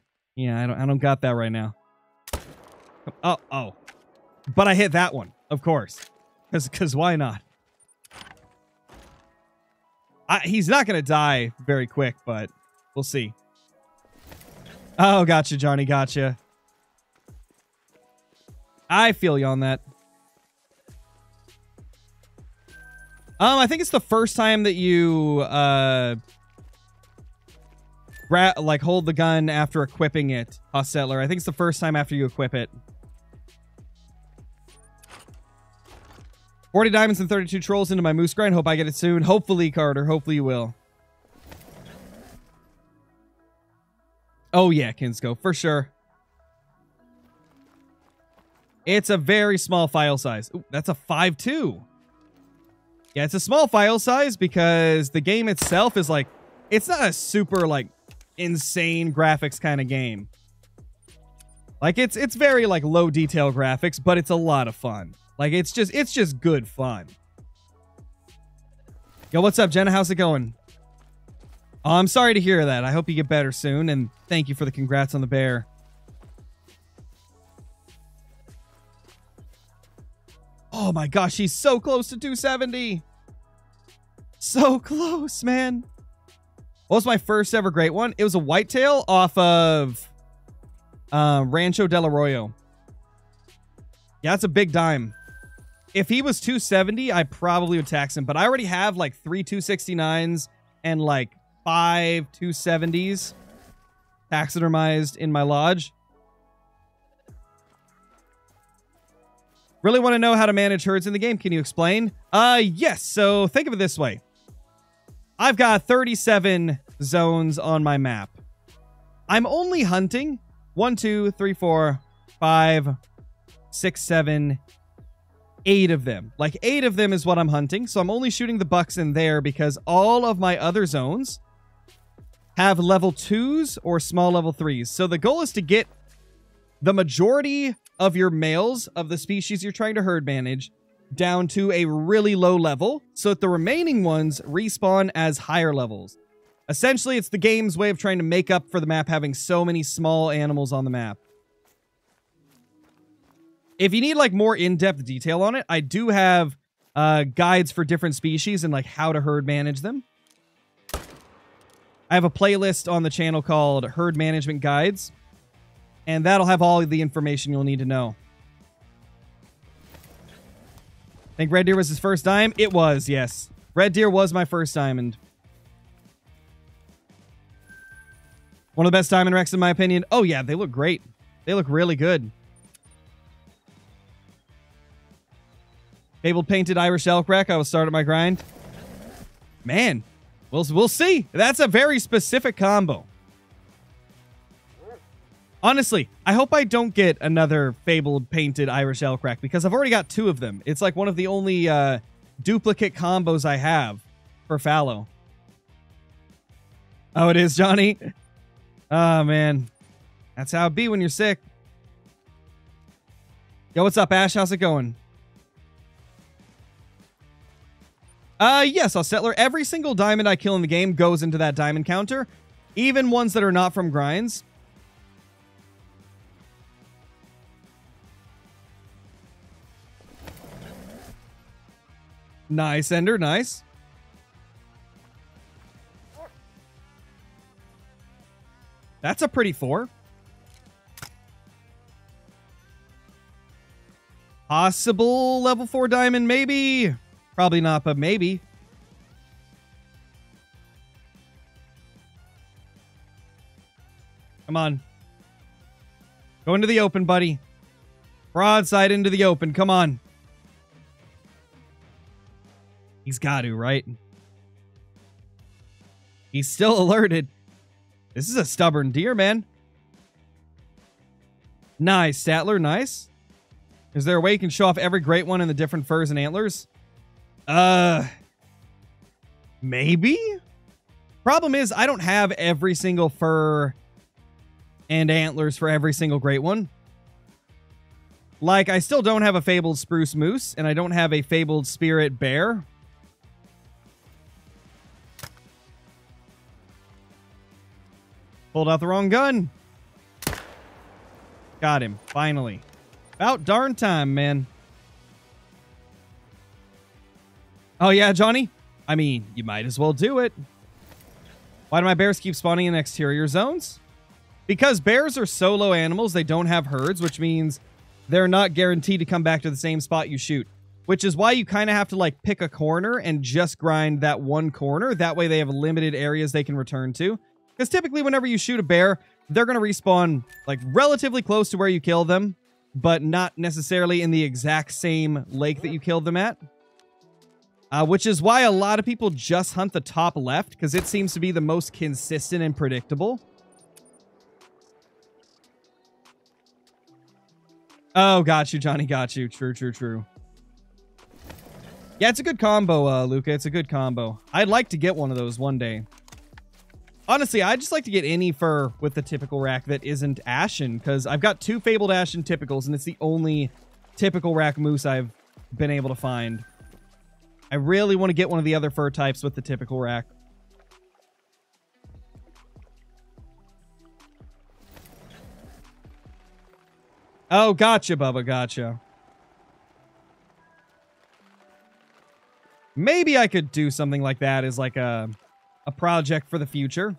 I don't got that right now. Oh. But I hit that one, of course. Because why not? He's not going to die very quick, but we'll see. Oh, gotcha, Johnny, gotcha. I feel you on that. I think it's the first time that you, like, hold the gun after equipping it, Hostetler. I think it's the first time after you equip it. 40 diamonds and 32 trolls into my moose grind. Hope I get it soon. Hopefully, Carter. Hopefully you will. Oh, yeah, Kinsko, for sure. It's a very small file size. Ooh, that's a 5.2. Yeah, it's a small file size because the game itself is like, it's not a super like insane graphics kind of game. Like it's very like low detail graphics, but it's a lot of fun. Like it's just good fun. Yo, what's up, Jenna? How's it going? Oh, I'm sorry to hear that. I hope you get better soon, and thank you for the congrats on the bear. Oh my gosh, he's so close to 270. So close, man. What was my first ever great one? It was a whitetail off of Rancho Del Arroyo. Yeah, that's a big dime. If he was 270, I probably would tax him. But I already have like 3 269s and like 5 270s taxidermized in my lodge. Really want to know how to manage herds in the game. Can you explain? Yes. So think of it this way. I've got 37 zones on my map. I'm only hunting 1, 2, 3, 4, 5, 6, 7, 8 of them. Like 8 of them is what I'm hunting. So I'm only shooting the bucks in there because all of my other zones have level 2s or small level 3s. So the goal is to get the majority of your males of the species you're trying to herd manage down to a really low level so that the remaining ones respawn as higher levels. Essentially, it's the game's way of trying to make up for the map having so many small animals on the map. If you need like more in-depth detail on it, I do have guides for different species and like how to herd manage them. I have a playlist on the channel called Herd Management Guides. And that'll have all of the information you'll need to know. I think Red Deer was his first dime. It was, yes. Red Deer was my first diamond. One of the best diamond wrecks in my opinion. Oh yeah, they look great. They look really good. Fabled painted Irish elk wreck. I will start at my grind. Man, we'll see. That's a very specific combo. Honestly, I hope I don't get another fabled painted Irish elk rack because I've already got 2 of them. It's like one of the only duplicate combos I have for fallow. Oh, it is, Johnny. Oh, man. That's how it be when you're sick. Yo, what's up, Ash? How's it going? Yes, Hostetler. Every single diamond I kill in the game goes into that diamond counter, even ones that are not from grinds. Nice, Ender, nice. That's a pretty 4. possible level 4 diamond, maybe. Probably not, but maybe. Come on. Go into the open, buddy. Broadside into the open. Come on. He's got to, right? He's still alerted. This is a stubborn deer, man. Nice, Statler. Nice. Is there a way you can show off every great one in the different furs and antlers? Maybe? Problem is, I don't have every single fur and antlers for every single great one. Like, I still don't have a fabled spruce moose, and I don't have a fabled spirit bear. Pulled out the wrong gun. Got him, finally. About darn time, man. Oh yeah, Johnny? I mean, you might as well do it. Why do my bears keep spawning in exterior zones? Because bears are solo animals, they don't have herds, which means they're not guaranteed to come back to the same spot you shoot. Which is why you kind of have to, like, pick a corner and just grind that one corner. That way they have limited areas they can return to. Because typically whenever you shoot a bear, they're going to respawn, like, relatively close to where you kill them, but not necessarily in the exact same lake that you killed them at. Which is why a lot of people just hunt the top left, because it seems to be the most consistent and predictable. Oh, got you, Johnny, got you. True, true, true. Yeah, it's a good combo, Luca. It's a good combo. I'd like to get one of those one day. Honestly, I'd just like to get any fur with the typical rack that isn't Ashen, because I've got 2 fabled Ashen typicals, and it's the only typical rack moose I've been able to find. I really want to get one of the other fur types with the typical rack. Oh, gotcha, Bubba, gotcha. Maybe I could do something like that as like a project for the future.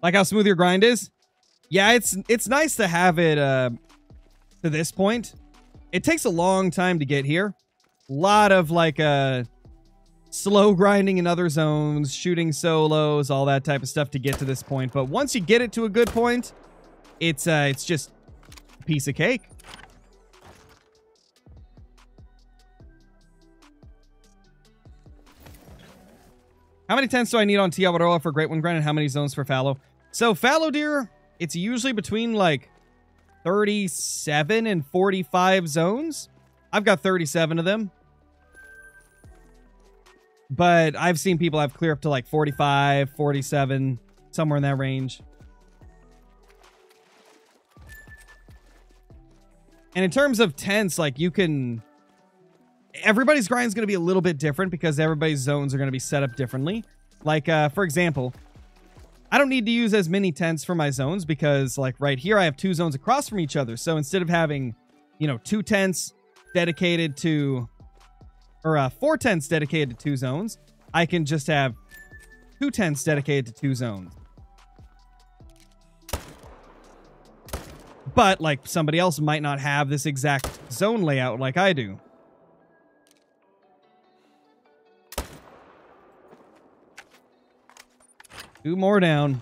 Like how smooth your grind is? Yeah, it's nice to have it to this point. It takes a long time to get here. A lot of like slow grinding in other zones, shooting solos, all that type of stuff to get to this point. But once you get it to a good point, it's just a piece of cake. How many tents do I need on Tiawaroa for Great One Grind and how many zones for fallow? So fallow deer, it's usually between like 37 and 45 zones. I've got 37 of them. But I've seen people have clear up to like 45, 47, somewhere in that range. And in terms of tents, like you can... Everybody's grind is going to be a little bit different because everybody's zones are going to be set up differently. Like, for example... I don't need to use as many tents for my zones because, like, right here, I have 2 zones across from each other. So instead of having, you know, 2 tents dedicated to, or 4 tents dedicated to 2 zones, I can just have 2 tents dedicated to 2 zones. But, like, somebody else might not have this exact zone layout like I do. Two more down.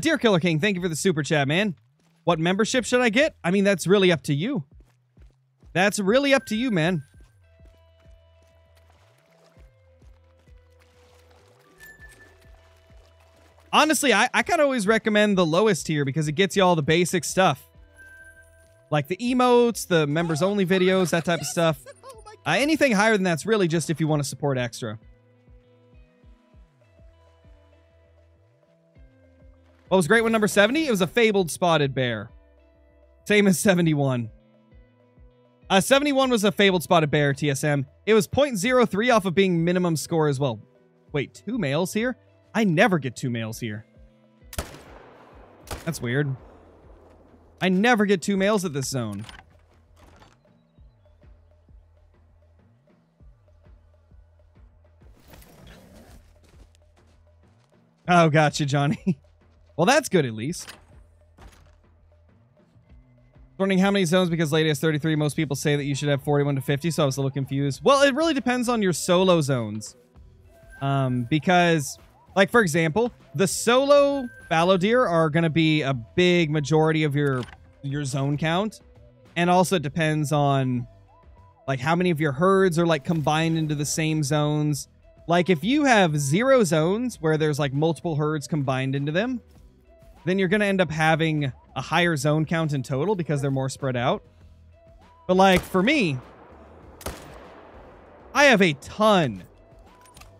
Dear Killer King, thank you for the super chat, man. What membership should I get? I mean, that's really up to you. That's really up to you, man. Honestly, I kind of always recommend the lowest tier because it gets you all the basic stuff. Like the emotes, the members only videos, that type of stuff. Anything higher than that's really just if you want to support extra. What was great one number 70? It was a fabled spotted bear. Same as 71. 71 was a fabled spotted bear, TSM. It was 0.03 off of being minimum score as well. Wait, 2 males here? I never get 2 males here. That's weird. I never get two males at this zone. Oh, gotcha, Johnny. Well, that's good at least. Learning how many zones because Lady has 33. Most people say that you should have 41 to 50, so I was a little confused. Well, it really depends on your solo zones. Because, like, for example, the solo Balladeer are going to be a big majority of your zone count. And also it depends on, like, how many of your herds are, like, combined into the same zones. Like, if you have zero zones where there's, like, multiple herds combined into them, then you're going to end up having a higher zone count in total because they're more spread out. But, like, for me, I have a ton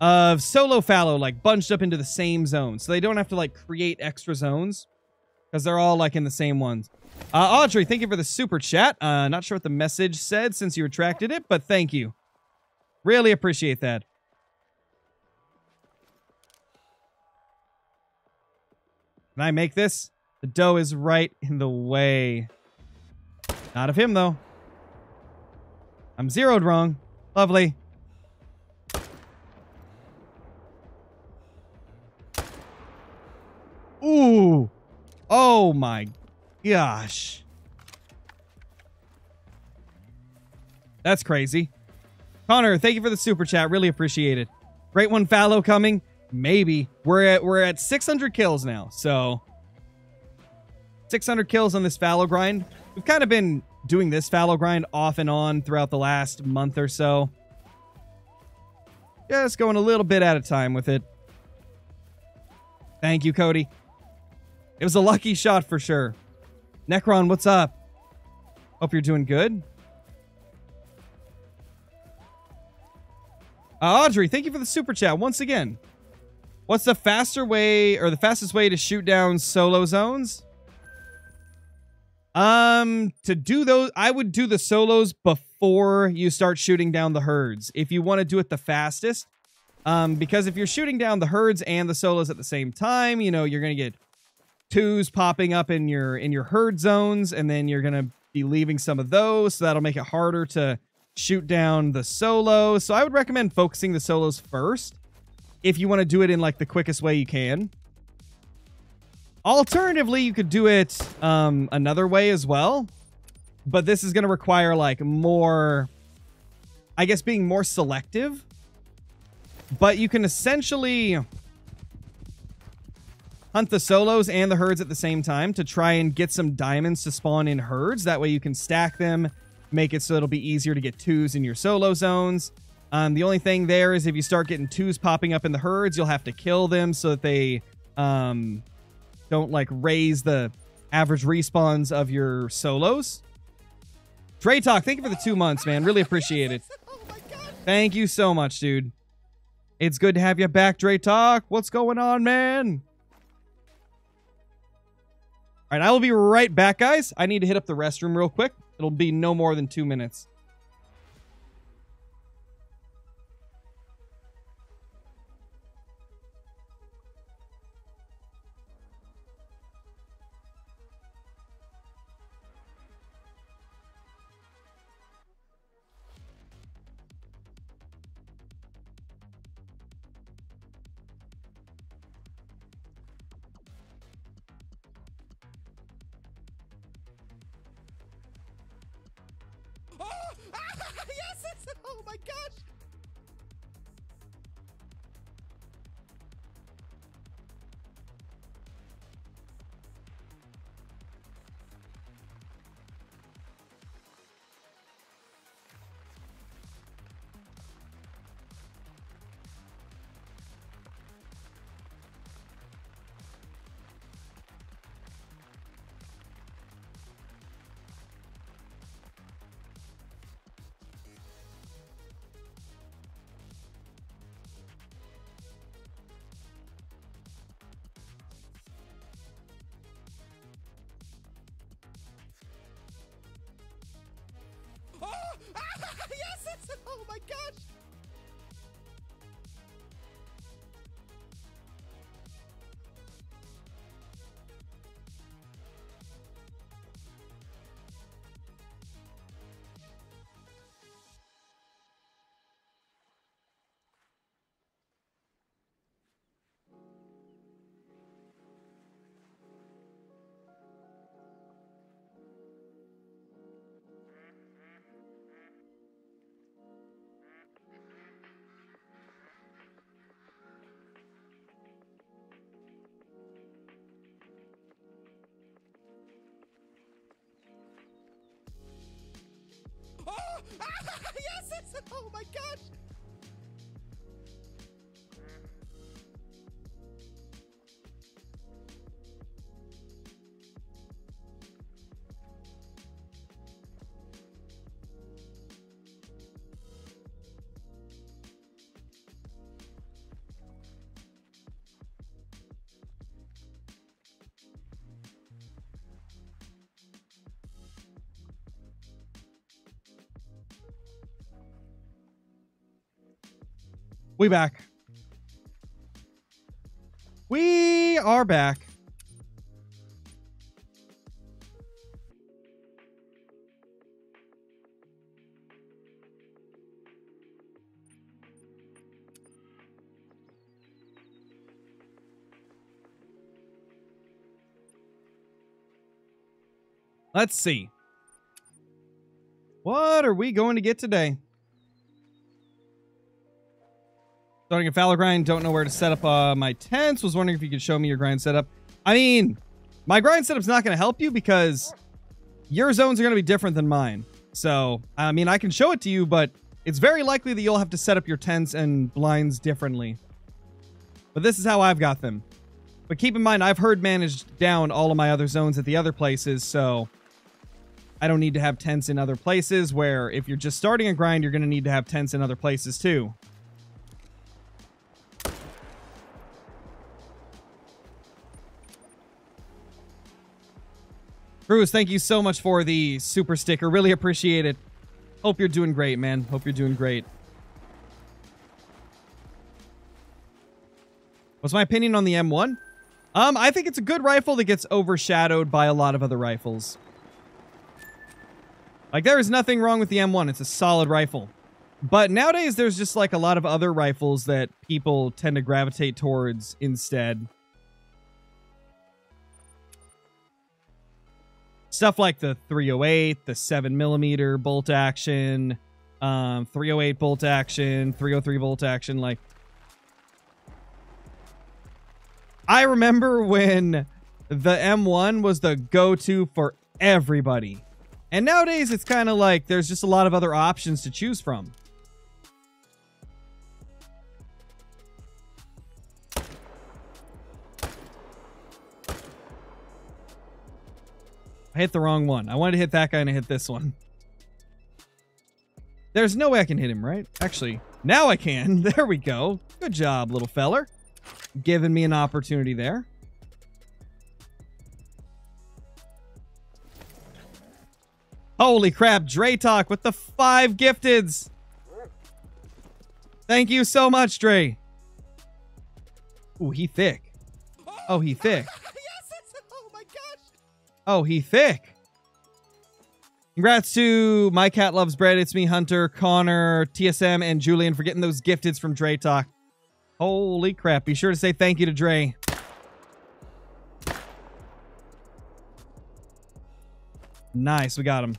of solo fallow, like, bunched up into the same zone. So they don't have to, like, create extra zones because they're all, like, in the same ones. Audrey, thank you for the super chat. Not sure what the message said since you retracted it, but thank you. Really appreciate that. Can I make this? The dough is right in the way. Not of him, though. I'm zeroed wrong. Lovely. Ooh. Oh, my gosh. That's crazy. Connor, thank you for the super chat. Really appreciate it. Great one, fallow coming. Maybe. We're at 600 kills now, so... 600 kills on this fallow grind. We've kind of been doing this fallow grind off and on throughout the last month or so. Just going a little bit at a time with it. Thank you, Cody. It was a lucky shot for sure. Necron, what's up? Hope you're doing good. Audrey, thank you for the super chat once again. What's the faster way or the fastest way to shoot down solo zones? To do those, I would do the solos before you start shooting down the herds. If you want to do it the fastest, because if you're shooting down the herds and the solos at the same time, you know, you're going to get twos popping up in your herd zones, and then you're going to be leaving some of those. So that'll make it harder to shoot down the solos. So I would recommend focusing the solos first if you want to do it in like the quickest way you can. Alternatively, you could do it another way as well, but this is going to require like more, I guess, being more selective. But you can essentially hunt the solos and the herds at the same time to try and get some diamonds to spawn in herds. That way you can stack them, make it so it'll be easier to get twos in your solo zones. The only thing there is if you start getting twos popping up in the herds, you'll have to kill them so that they... don't like raise the average respawns of your solos. DreTalk, thank you for the 2 months, man. Really appreciate it. Thank you so much, dude. It's good to have you back, DreTalk. What's going on, man? All right, I will be right back, guys. I need to hit up the restroom real quick. It'll be no more than 2 minutes. this? Oh my gosh. We back. We are back. Let's see. What are we going to get today? Starting a fallow grind, don't know where to set up my tents. Was wondering if you could show me your grind setup. I mean, my grind setup's not going to help you because your zones are going to be different than mine. So, I mean, I can show it to you, but it's very likely that you'll have to set up your tents and blinds differently. But this is how I've got them. But keep in mind, I've herd managed down all of my other zones at the other places, so I don't need to have tents in other places, where if you're just starting a grind, you're going to need to have tents in other places too. Bruce, thank you so much for the super sticker. Really appreciate it. Hope you're doing great, man. Hope you're doing great. What's my opinion on the M1? I think it's a good rifle that gets overshadowed by a lot of other rifles. Like, there is nothing wrong with the M1. It's a solid rifle. But nowadays, there's just, like, a lot of other rifles that people tend to gravitate towards instead. Stuff like the 308, the 7mm bolt action, 308 bolt action, 303 bolt action. Like, I remember when the M1 was the go-to for everybody. And nowadays, it's kind of like there's just a lot of other options to choose from. I hit the wrong one. I wanted to hit that guy and I hit this one. There's no way I can hit him, right? Actually, now I can. There we go. Good job, little feller. Giving me an opportunity there. Holy crap, DreTalk with the 5 gifteds. Thank you so much, Dre. Ooh, he thick. Oh, he thick. Oh, he thick. Congrats to My Cat Loves Bread, It's Me, Hunter, Connor, TSM, and Julian for getting those gifteds from DreTalk. Holy crap. Be sure to say thank you to Dre. Nice. We got him.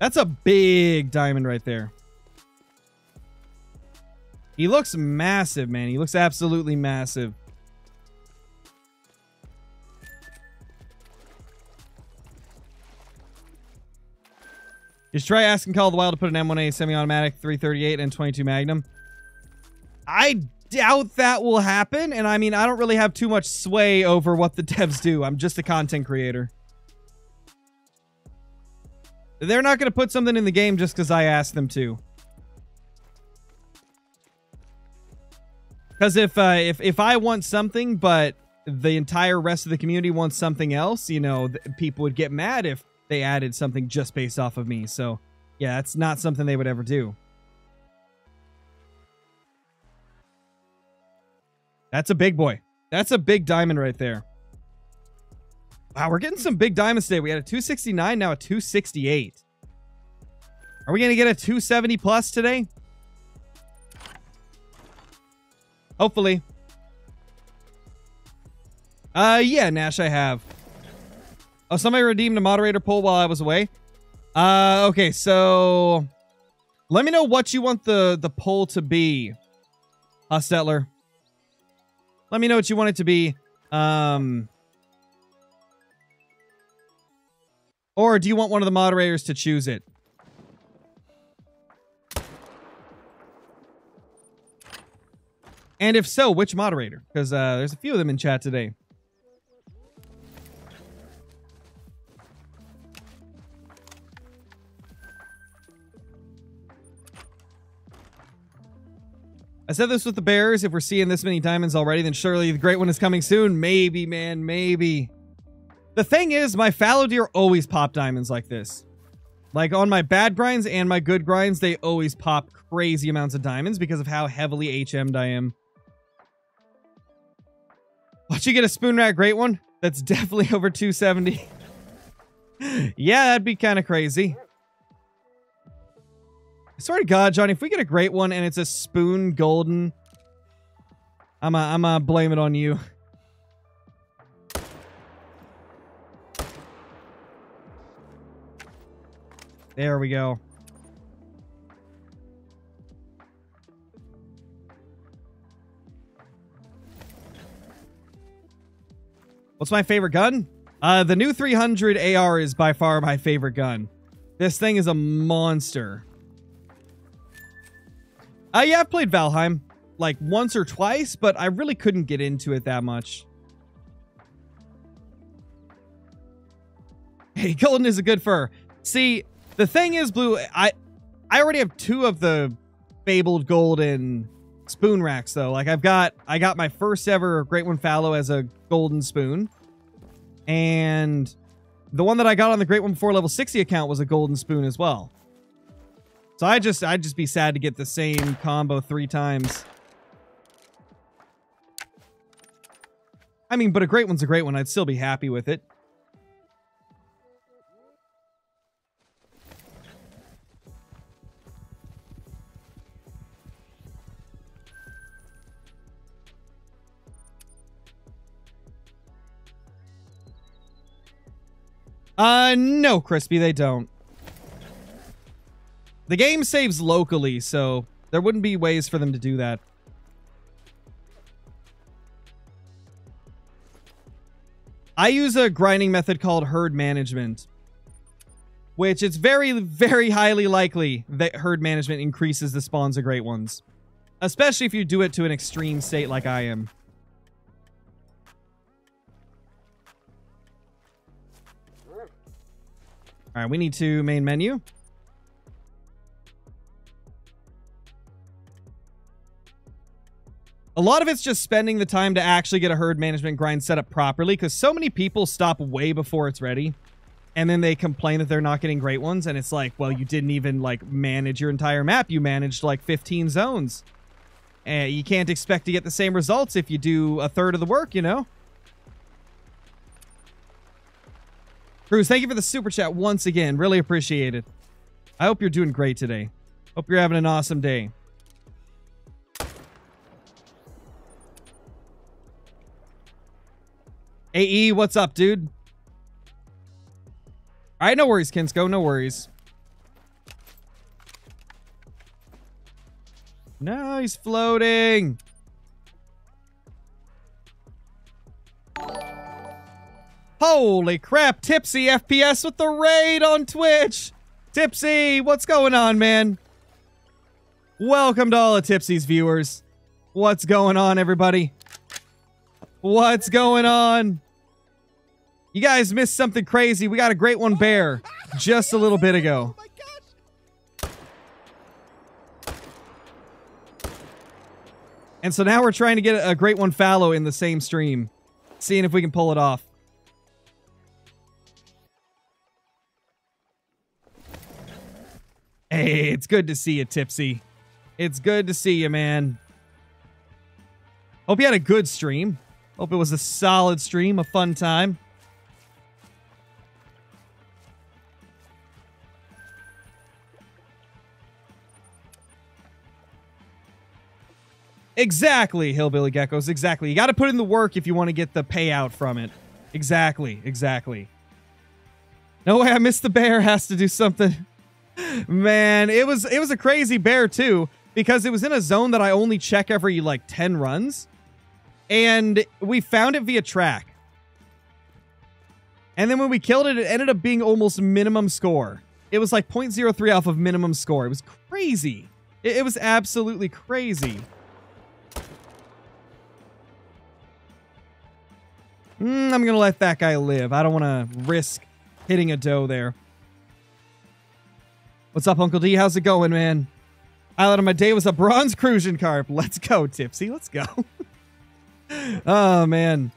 That's a big diamond right there. He looks massive, man. He looks absolutely massive. Just try asking Call of the Wild to put an M1A semi-automatic 338 and 22 Magnum. I doubt that will happen, and I mean, I don't really have too much sway over what the devs do. I'm just a content creator. They're not going to put something in the game just because I asked them to. Because if I want something, but the entire rest of the community wants something else, you know, people would get mad if they added something just based off of me. So, yeah, that's not something they would ever do. That's a big boy. That's a big diamond right there. Wow, we're getting some big diamonds today. We had a 269, now a 268. Are we going to get a 270 plus today? Hopefully. Yeah, Nash, I have. Oh, somebody redeemed a moderator poll while I was away. Okay, so let me know what you want the poll to be, Hostetler. Let me know what you want it to be. Or do you want one of the moderators to choose it? And if so, which moderator? Because there's a few of them in chat today. I said this with the bears. If we're seeing this many diamonds already, then surely the great one is coming soon. Maybe, man, maybe. The thing is, my fallow deer always pop diamonds like this. Like on my bad grinds and my good grinds, they always pop crazy amounts of diamonds because of how heavily HM'd I am. Why'd you get a spoon rat great one? That's definitely over 270. Yeah, that'd be kind of crazy. I swear to God, Johnny, if we get a great one and it's a spoon golden, I'm blame it on you. There we go. What's my favorite gun? The new 300 AR is by far my favorite gun. This thing is a monster. Yeah, I've played Valheim like once or twice, but I really couldn't get into it that much. Hey, golden is a good fur. See, the thing is, Blue, I already have two of the fabled golden spoon racks, though. Like, I got my first ever Great One Fallow as a golden spoon. And the one that I got on the Great One Before Level 60 account was a golden spoon as well. So I'd just be sad to get the same combo 3 times. I mean, but a great one's a great one. I'd still be happy with it. No, Crispy, they don't. The game saves locally, so there wouldn't be ways for them to do that. I use a grinding method called herd management, which it's very, very highly likely that herd management increases the spawns of great ones, especially if you do it to an extreme state like I am. All right, we need to main menu. A lot of it's just spending the time to actually get a herd management grind set up properly, because so many people stop way before it's ready, and then they complain that they're not getting great ones, and it's like, well, you didn't even, like, manage your entire map. You managed, like, 15 zones. And you can't expect to get the same results if you do a third of the work, you know? Cruz, thank you for the super chat once again. Really appreciate it. I hope you're doing great today. Hope you're having an awesome day. AE, what's up, dude? All right, no worries, Kinsko, no worries. No, he's floating. Holy crap, Tipsy FPS with the raid on Twitch. Tipsy, what's going on, man? Welcome to all of Tipsy's viewers. What's going on, everybody? What's going on? You guys missed something crazy. We got a great one bear just a little bit ago. Oh my gosh. And so now we're trying to get a great one fallow in the same stream, seeing if we can pull it off. Hey, it's good to see you, Tipsy. It's good to see you, man. Hope you had a good stream. Hope it was a solid stream, a fun time. Exactly, Hillbilly Geckos. Exactly. You got to put in the work if you want to get the payout from it. Exactly. Exactly. No way I missed the bear. Has to do something. Man, it was a crazy bear too, because it was in a zone that I only check every like 10 runs. And we found it via track. And then when we killed it, it ended up being almost minimum score. It was like 0.03 off of minimum score. It was crazy. It was absolutely crazy. I'm going to let that guy live. I don't want to risk hitting a doe there. What's up, Uncle D? How's it going, man? Highlight of my day was a bronze cruising carp. Let's go, Tipsy. Let's go. Oh, man.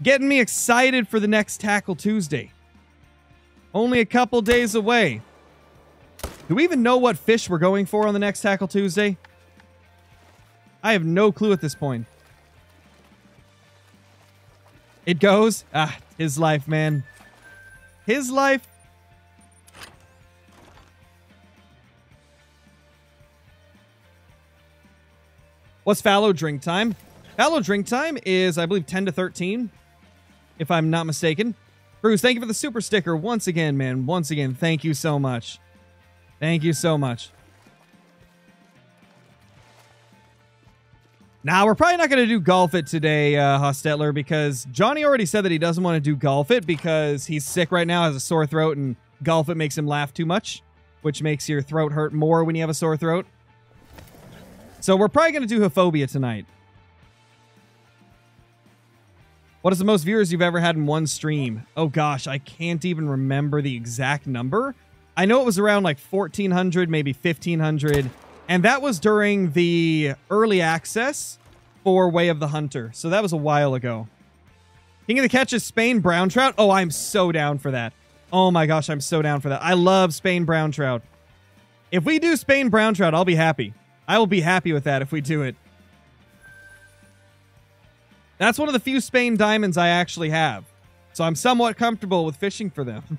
Getting me excited for the next Tackle Tuesday. Only a couple days away. Do we even know what fish we're going for on the next Tackle Tuesday? I have no clue at this point. It goes. Ah, his life, man. His life. What's fallow drink time? Fallow drink time is, I believe, 10 to 13, if I'm not mistaken. Bruce, thank you for the super sticker once again, man. Once again, thank you so much. Thank you so much. Now, we're probably not going to do golf it today, Hostetler, because Johnny already said that he doesn't want to do golf it because he's sick right now, has a sore throat, and golf it makes him laugh too much, which makes your throat hurt more when you have a sore throat. So we're probably going to do Hophobia tonight. What is the most viewers you've ever had in one stream? Oh, gosh, I can't even remember the exact number. I know it was around like 1,400, maybe 1,500. And that was during the early access for Way of the Hunter. So that was a while ago. King of the Catch is Spain brown trout. Oh, I'm so down for that. Oh my gosh, I'm so down for that. I love Spain brown trout. If we do Spain brown trout, I'll be happy. I will be happy with that if we do it. That's one of the few Spain diamonds I actually have. So I'm somewhat comfortable with fishing for them.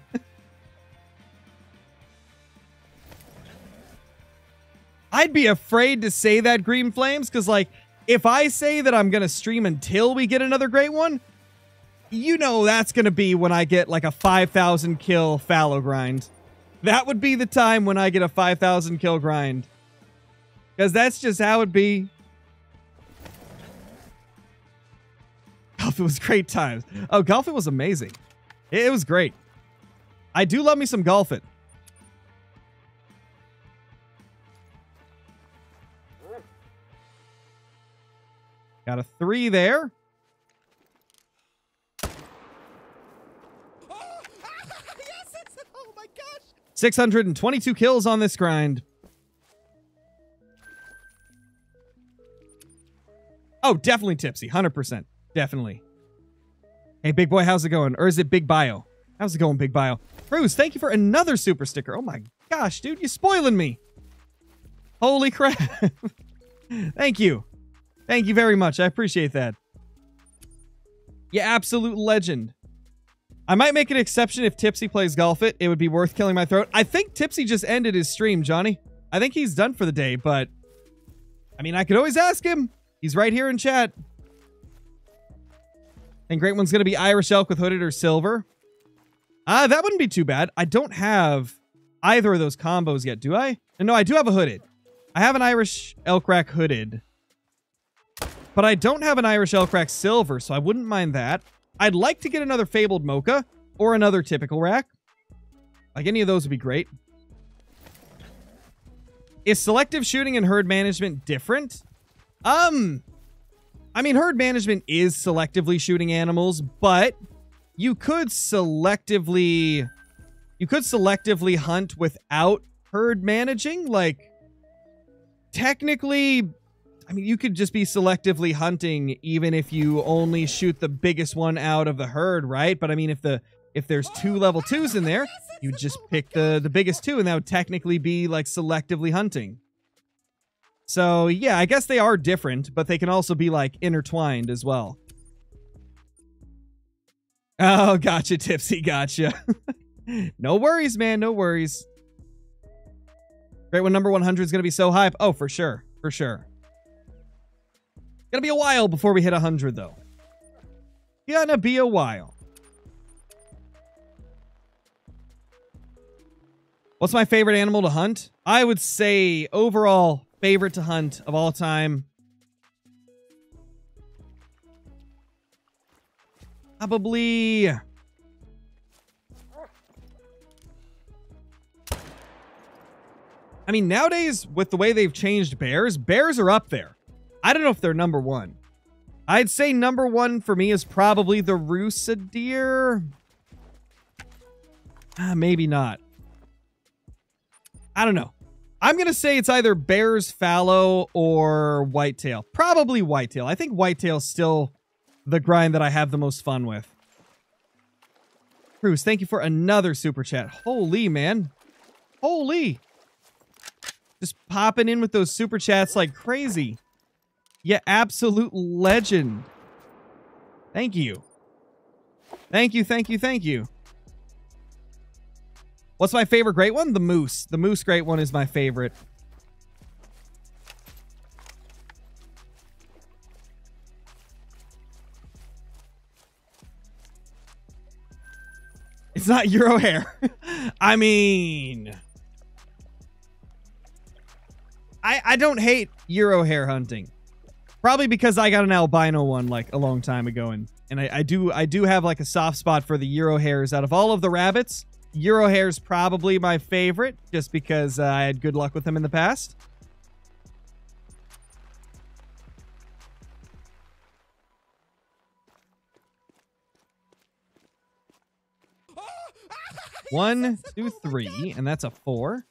I'd be afraid to say that, Green Flames, because, like, if I say that I'm going to stream until we get another great one, you know that's going to be when I get, like, a 5,000 kill fallow grind. That would be the time when I get a 5,000 kill grind. Because that's just how it'd be. Golf, it was great times. Oh, golf, it was amazing. It was great. I do love me some golf it. Got a 3 there. Oh, yes, oh my gosh. 622 kills on this grind. Oh, definitely Tipsy. 100%. Definitely. Hey, Big Boy, how's it going? Or is it Big Bio? How's it going, Big Bio? Bruce, thank you for another super sticker. Oh my gosh, dude, you're spoiling me. Holy crap. Thank you. Thank you very much. I appreciate that. You absolute legend. I might make an exception if Tipsy plays golf it. It would be worth killing my throat. I think Tipsy just ended his stream, Johnny. I think he's done for the day, but... I mean, I could always ask him. He's right here in chat. And great one's going to be Irish Elk with Hooded or Silver. That wouldn't be too bad. I don't have either of those combos yet, do I? And no, I do have a Hooded. I have an Irish Elk Rack Hooded. But I don't have an Irish Elk Rack Silver, so I wouldn't mind that. I'd like to get another Fabled Mocha or another Typical Rack. Like, any of those would be great. Is selective shooting and herd management different? I mean, herd management is selectively shooting animals, but you could selectively hunt without herd managing. Like, technically... I mean, you could just be selectively hunting even if you only shoot the biggest one out of the herd, right? But I mean, if there's 2 level 2s in there, you just pick the biggest 2, and that would technically be like selectively hunting. So yeah, I guess they are different, but they can also be like intertwined as well. Oh, gotcha, Tipsy, gotcha. No worries, man, no worries. Great one, number 100 is gonna be so hype. Oh, for sure, for sure. Gonna be a while before we hit 100, though. Gonna be a while. What's my favorite animal to hunt? I would say overall favorite to hunt of all time. Probably. I mean, nowadays, with the way they've changed bears, bears are up there. I don't know if they're number one. I'd say number one for me is probably the Rusa deer. Maybe not. I don't know. I'm going to say it's either bear's fallow or whitetail. Probably whitetail. I think whitetail's still the grind that I have the most fun with. Bruce, thank you for another super chat. Holy, man. Holy. Just popping in with those super chats like crazy. Yeah, absolute legend. Thank you. Thank you, thank you, thank you. What's my favorite great one? The moose. The moose great one is my favorite. It's not Euro hair. I mean, I don't hate Euro hair hunting. Probably because I got an albino one like a long time ago, and I do have like a soft spot for the Euro hairs. Out of all of the rabbits, Euro hair's probably my favorite, just because I had good luck with them in the past. One, two, three, and that's a 4.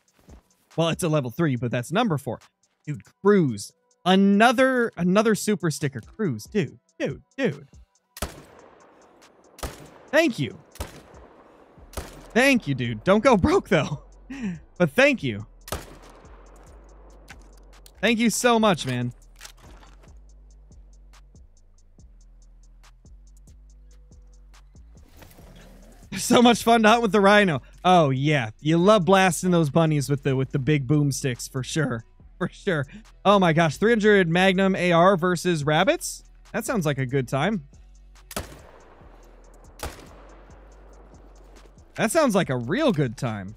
Well, it's a level 3, but that's number 4. Dude, Cruz. Another super sticker. Cruz, dude. Thank you. Thank you, dude. Don't go broke, though. But thank you. Thank you so much, man. So much fun to hunt with the rhino. Oh, yeah. You love blasting those bunnies with the big boomsticks, for sure. For sure. Oh my gosh, 300 Magnum AR versus rabbits? That sounds like a good time. That sounds like a real good time.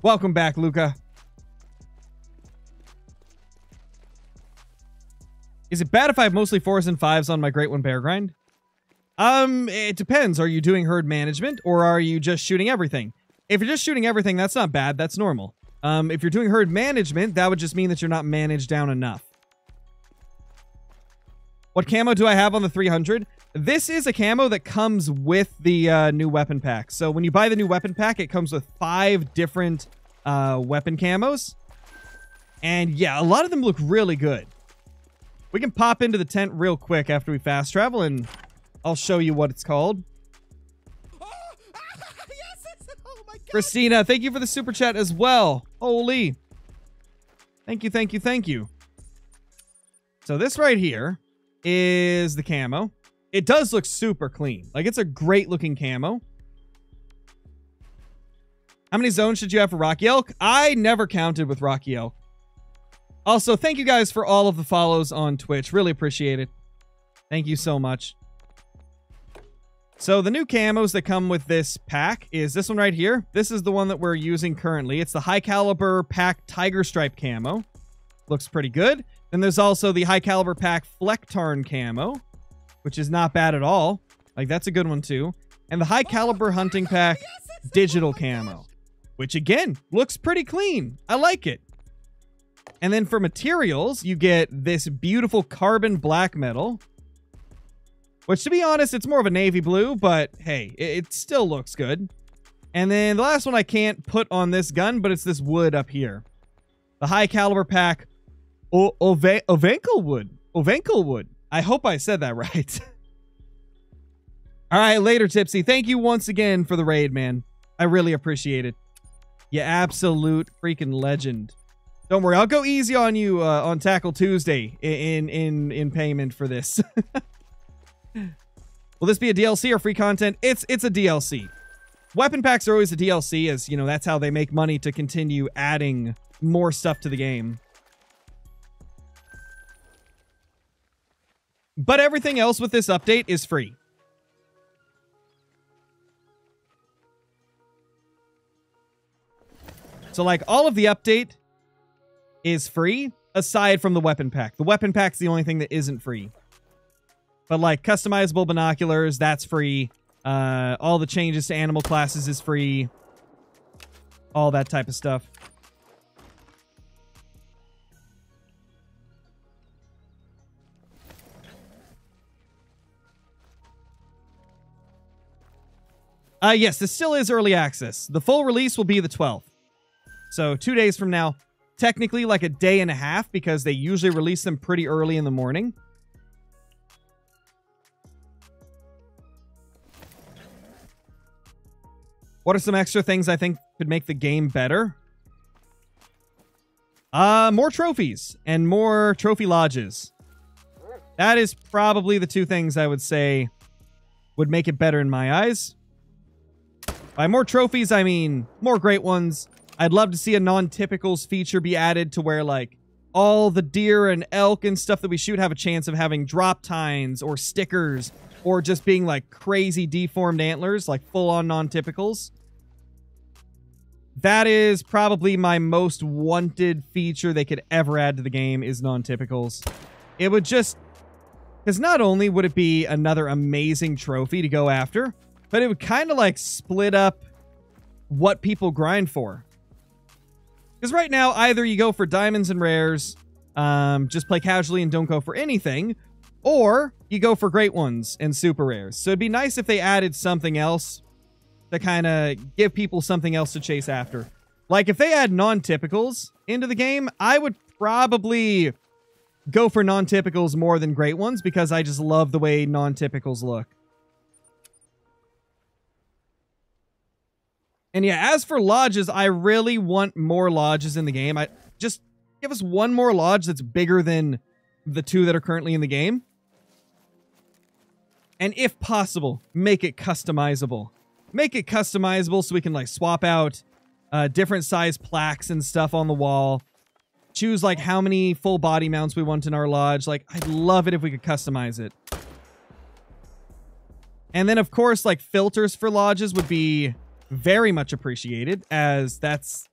Welcome back, Luca. Is it bad if I have mostly 4s and 5s on my Great One Bear grind? It depends. Are you doing herd management or are you just shooting everything? If you're just shooting everything, that's not bad. That's normal. If you're doing herd management, that would just mean that you're not managed down enough. What camo do I have on the 300? This is a camo that comes with the new weapon pack. So when you buy the new weapon pack, it comes with 5 different weapon camos. And yeah, a lot of them look really good. We can pop into the tent real quick after we fast travel, and I'll show you what it's called. Christina, thank you for the super chat as well. Holy. Thank you, thank you, thank you. So this right here is the camo. It does look super clean. Like, it's a great looking camo. How many zones should you have for Rocky Elk? I never counted with Rocky Elk. Also, thank you guys for all of the follows on Twitch. Really appreciate it. Thank you so much. So the new camos that come with this pack is this one right here. This is the one that we're using currently. It's the High Caliber Pack Tiger Stripe camo. Looks pretty good. Then there's also the High Caliber Pack Flecktarn camo, which is not bad at all. Like, that's a good one too. And the High Caliber Hunting Pack Digital camo, which again, looks pretty clean. I like it. And then for materials, you get this beautiful carbon black metal, which, to be honest, it's more of a navy blue, but hey, it still looks good. And then the last one I can't put on this gun, but it's this wood up here. The High Caliber Pack Ovenkel wood. Ovenkel wood. I hope I said that right. All right, later, Tipsy. Thank you once again for the raid, man. I really appreciate it. You absolute freaking legend. Don't worry, I'll go easy on you on Tackle Tuesday in payment for this. Will this be a DLC or free content? It's a DLC. Weapon packs are always a DLC, as you know, that's how they make money to continue adding more stuff to the game. But everything else with this update is free. So, like, all of the update is free, aside from the weapon pack. The weapon pack's the only thing that isn't free. But like customizable binoculars, that's free. All the changes to animal classes is free. All that type of stuff. Yes, this still is early access. The full release will be the 12th. So 2 days from now, technically like a day and a half, because they usually release them pretty early in the morning. What are some extra things I think could make the game better? More trophies and more trophy lodges. That is probably the two things I would say would make it better in my eyes. By more trophies, I mean more great ones. I'd love to see a non-typicals feature be added to where, like, all the deer and elk and stuff that we shoot have a chance of having drop tines or stickers or just being, like, crazy deformed antlers, like full-on non-typicals. That is probably my most wanted feature they could ever add to the game is non-typicals. It would just... because not only would it be another amazing trophy to go after... but it would kind of like split up what people grind for. Because right now, either you go for diamonds and rares, just play casually and don't go for anything, or you go for great ones and super rares. So it'd be nice if they added something else to kind of give people something else to chase after. Like if they add non-typicals into the game, I would probably go for non-typicals more than great ones because I just love the way non-typicals look. And yeah, as for lodges, I really want more lodges in the game. I just give us one more lodge that's bigger than the two that are currently in the game. And if possible, make it customizable. Make it customizable so we can like swap out different size plaques and stuff on the wall. Choose like how many full body mounts we want in our lodge. Like, I'd love it if we could customize it. And then of course, like filters for lodges would be very much appreciated, as that's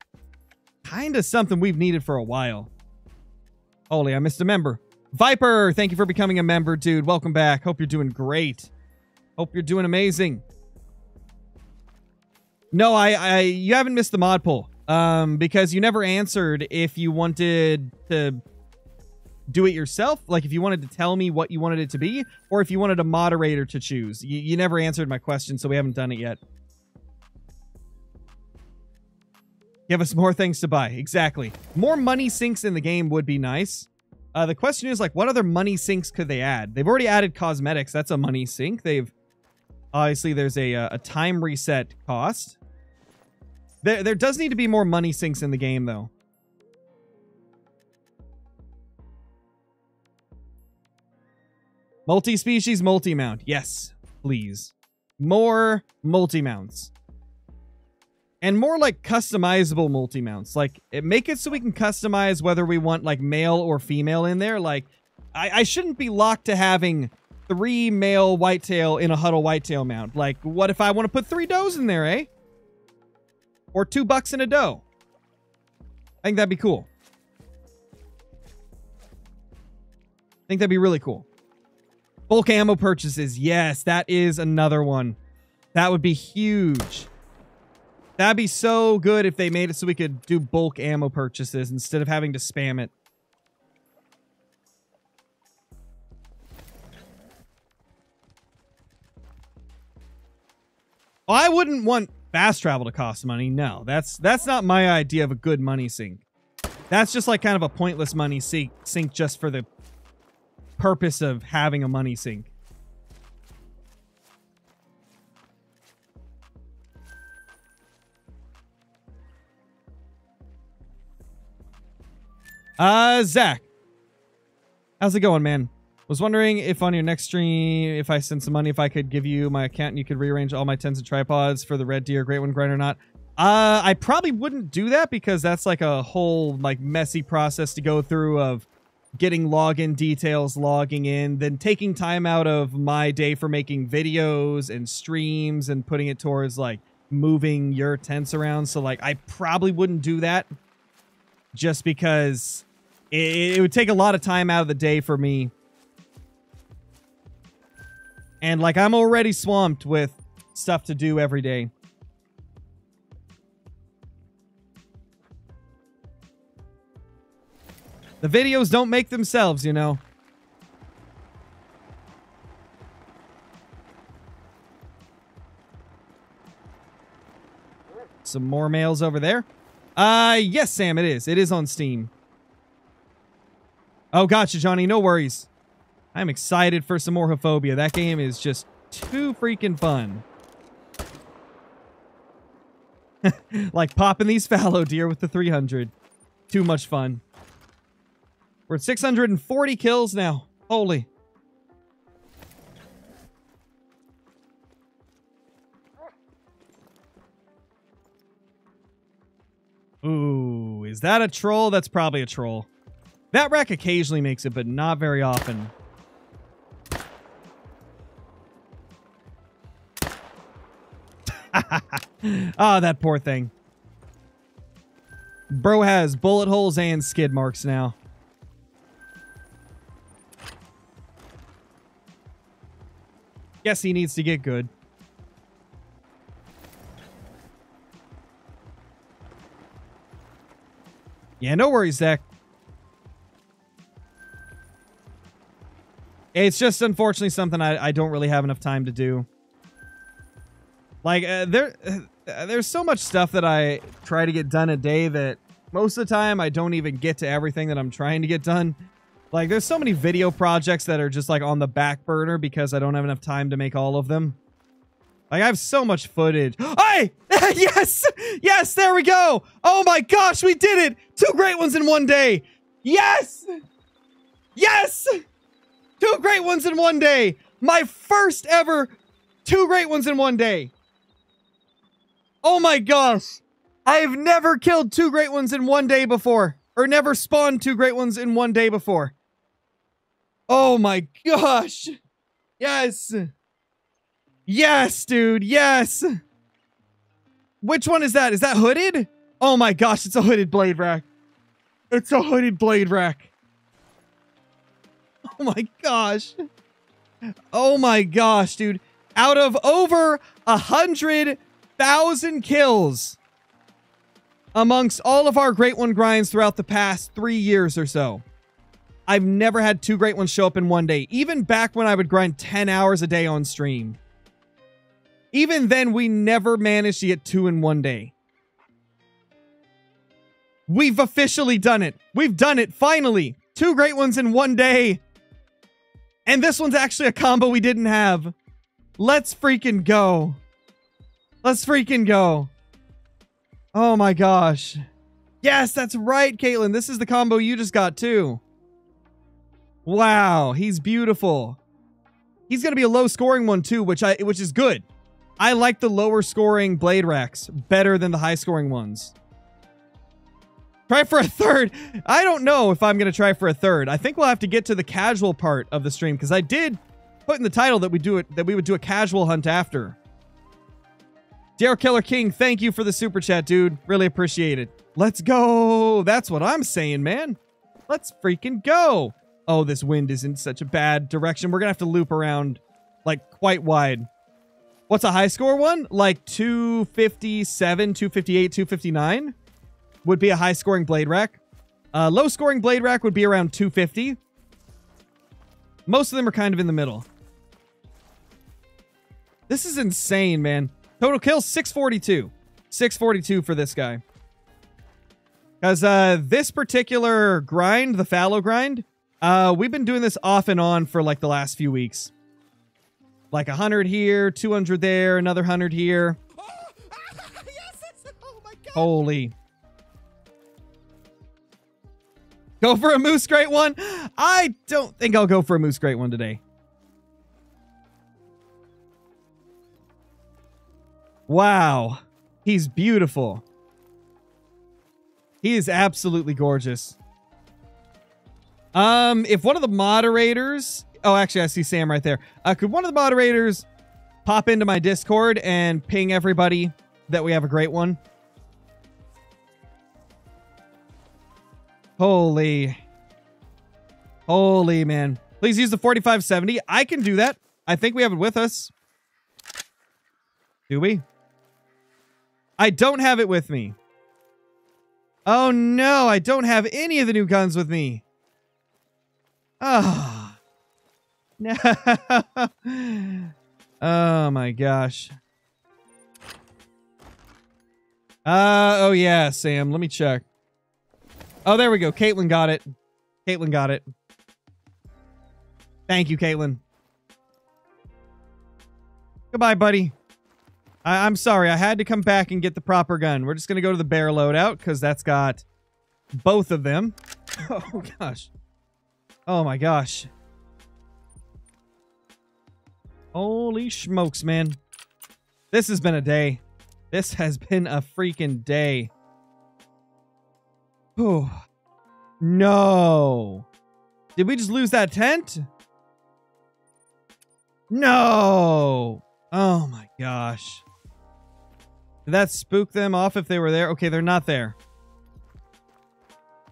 kind of something we've needed for a while. Holy, I missed a member. Viper, thank you for becoming a member, dude. Welcome back. Hope you're doing great. Hope you're doing amazing. No, you haven't missed the mod poll, because you never answered if you wanted to do it yourself, like if you wanted to tell me what you wanted it to be, or if you wanted a moderator to choose. You never answered my question, so we haven't done it yet. Give us more things to buy. Exactly. More money sinks in the game would be nice. The question is, like, what other money sinks could they add? They've already added cosmetics. That's a money sink. They've... obviously, there's a time reset cost. There does need to be more money sinks in the game, though. Multi-species, multi-mount. Yes, please. More multi-mounts. And more, like, customizable multi-mounts. Like, make it so we can customize whether we want, like, male or female in there. Like, I shouldn't be locked to having 3 male whitetail in a huddle whitetail mount. Like, what if I want to put 3 does in there, eh? Or 2 bucks in a doe. I think that'd be cool. I think that'd be really cool. Bulk ammo purchases. Yes, that is another one. That would be huge. That'd be so good if they made it so we could do bulk ammo purchases instead of having to spam it. Well, I wouldn't want fast travel to cost money. No, that's not my idea of a good money sink. That's just like kind of a pointless money sink just for the purpose of having a money sink. Zach, how's it going, man? Was wondering if on your next stream, if I send some money, if I could give you my account and you could rearrange all my tents and tripods for the red deer, great one grind or not. I probably wouldn't do that because that's like a whole like messy process to go through of getting login details, logging in, then taking time out of my day for making videos and streams and putting it towards like moving your tents around. So like, I probably wouldn't do that just because it would take a lot of time out of the day for me. And like, I'm already swamped with stuff to do every day. The videos don't make themselves, you know. Some more mails over there. Yes, Sam, it is. It is on Steam. Oh, gotcha, Johnny. No worries. I'm excited for some more Hophobia. That game is just too freaking fun. Like popping these fallow deer with the 300. Too much fun. We're at 640 kills now. Holy. Ooh, is that a troll? That's probably a troll. That rack occasionally makes it, but not very often. Ah, that poor thing. Bro has bullet holes and skid marks now. Guess he needs to get good. Yeah, no worries, Zach. It's just, unfortunately, something I don't really have enough time to do. Like, there's so much stuff that I try to get done a day that most of the time I don't even get to everything that I'm trying to get done. Like, there's so many video projects that are just, like, on the back burner because I don't have enough time to make all of them. Like, I have so much footage. Hey! Yes! Yes, there we go! Oh my gosh, we did it! 2 great ones in one day! Yes! Yes! 2 great ones in one day! My first ever 2 great ones in one day! Oh my gosh! I've never killed 2 great ones in one day before. Or never spawned 2 great ones in one day before. Oh my gosh! Yes! Yes, dude, yes! Which one is that? Is that hooded? Oh my gosh, it's a hooded blade rack. It's a hooded blade rack. Oh my gosh. Oh my gosh, dude. Out of over 100,000 kills amongst all of our Great One grinds throughout the past 3 years or so, I've never had 2 Great Ones show up in one day. Even back when I would grind 10 hours a day on stream. Even then, we never managed to get 2 in one day. We've officially done it. We've done it, finally. 2 great ones in one day. And this one's actually a combo we didn't have. Let's freaking go. Let's freaking go. Oh my gosh. Yes, that's right, Caitlin. This is the combo you just got, too. Wow, he's beautiful. He's going to be a low-scoring one, too, which is good. I like the lower-scoring blade racks better than the high-scoring ones. Try for a third. I don't know if I'm going to try for a third. I think we'll have to get to the casual part of the stream because I did put in the title that we would do a casual hunt after. Dear Killer King, thank you for the super chat, dude. Really appreciate it. Let's go. That's what I'm saying, man. Let's freaking go. Oh, this wind is in such a bad direction. We're going to have to loop around like quite wide. What's a high score one? Like 257, 258, 259 would be a high scoring blade rack. Low scoring blade rack would be around 250. Most of them are kind of in the middle. This is insane, man. Total kill 642. 642 for this guy. Because this particular grind, the fallow grind, we've been doing this off and on for like the last few weeks. Like 100 here, 200 there, another 100 here. Oh, yes, oh my God. Holy. Go for a moose great one. I don't think I'll go for a moose great one today. Wow. He's beautiful. He is absolutely gorgeous. If one of the moderators... Oh, actually, I see Sam right there. Could one of the moderators pop into my Discord and ping everybody that we have a great one? Holy. Holy, man. Please use the 4570. I can do that. I think we have it with us. Do we? I don't have it with me. Oh no, I don't have any of the new guns with me. Ah. Oh. No. Oh my gosh. Oh yeah, Sam, let me check. Oh, there we go. Caitlin got it. Caitlin got it. Thank you, Caitlin. Goodbye, buddy. I'm sorry. I had to come back and get the proper gun. We're just going to go to the bear loadout because that's got both of them. Oh, gosh. Oh, my gosh. Holy smokes, man. This has been a day. This has been a freaking day. Whew. No. Did we just lose that tent? No. Oh, my gosh. Did that spook them off if they were there? Okay, they're not there.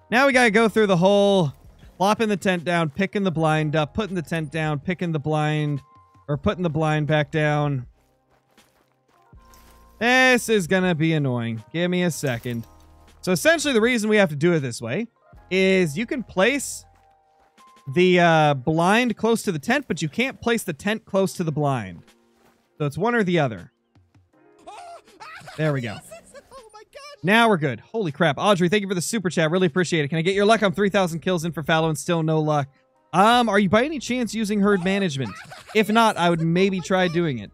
Now we gotta go through the whole plopping the tent down, picking the blind up, putting the tent down, picking the blind, or putting the blind back down. This is gonna be annoying. Give me a second. So essentially the reason we have to do it this way is you can place the blind close to the tent, but you can't place the tent close to the blind. So it's one or the other. There we go. Now we're good. Holy crap. Audrey, thank you for the super chat. Really appreciate it. Can I get your luck? I'm 3,000 kills in for fallow and still no luck. Are you by any chance using herd management? If not, I would maybe try doing it.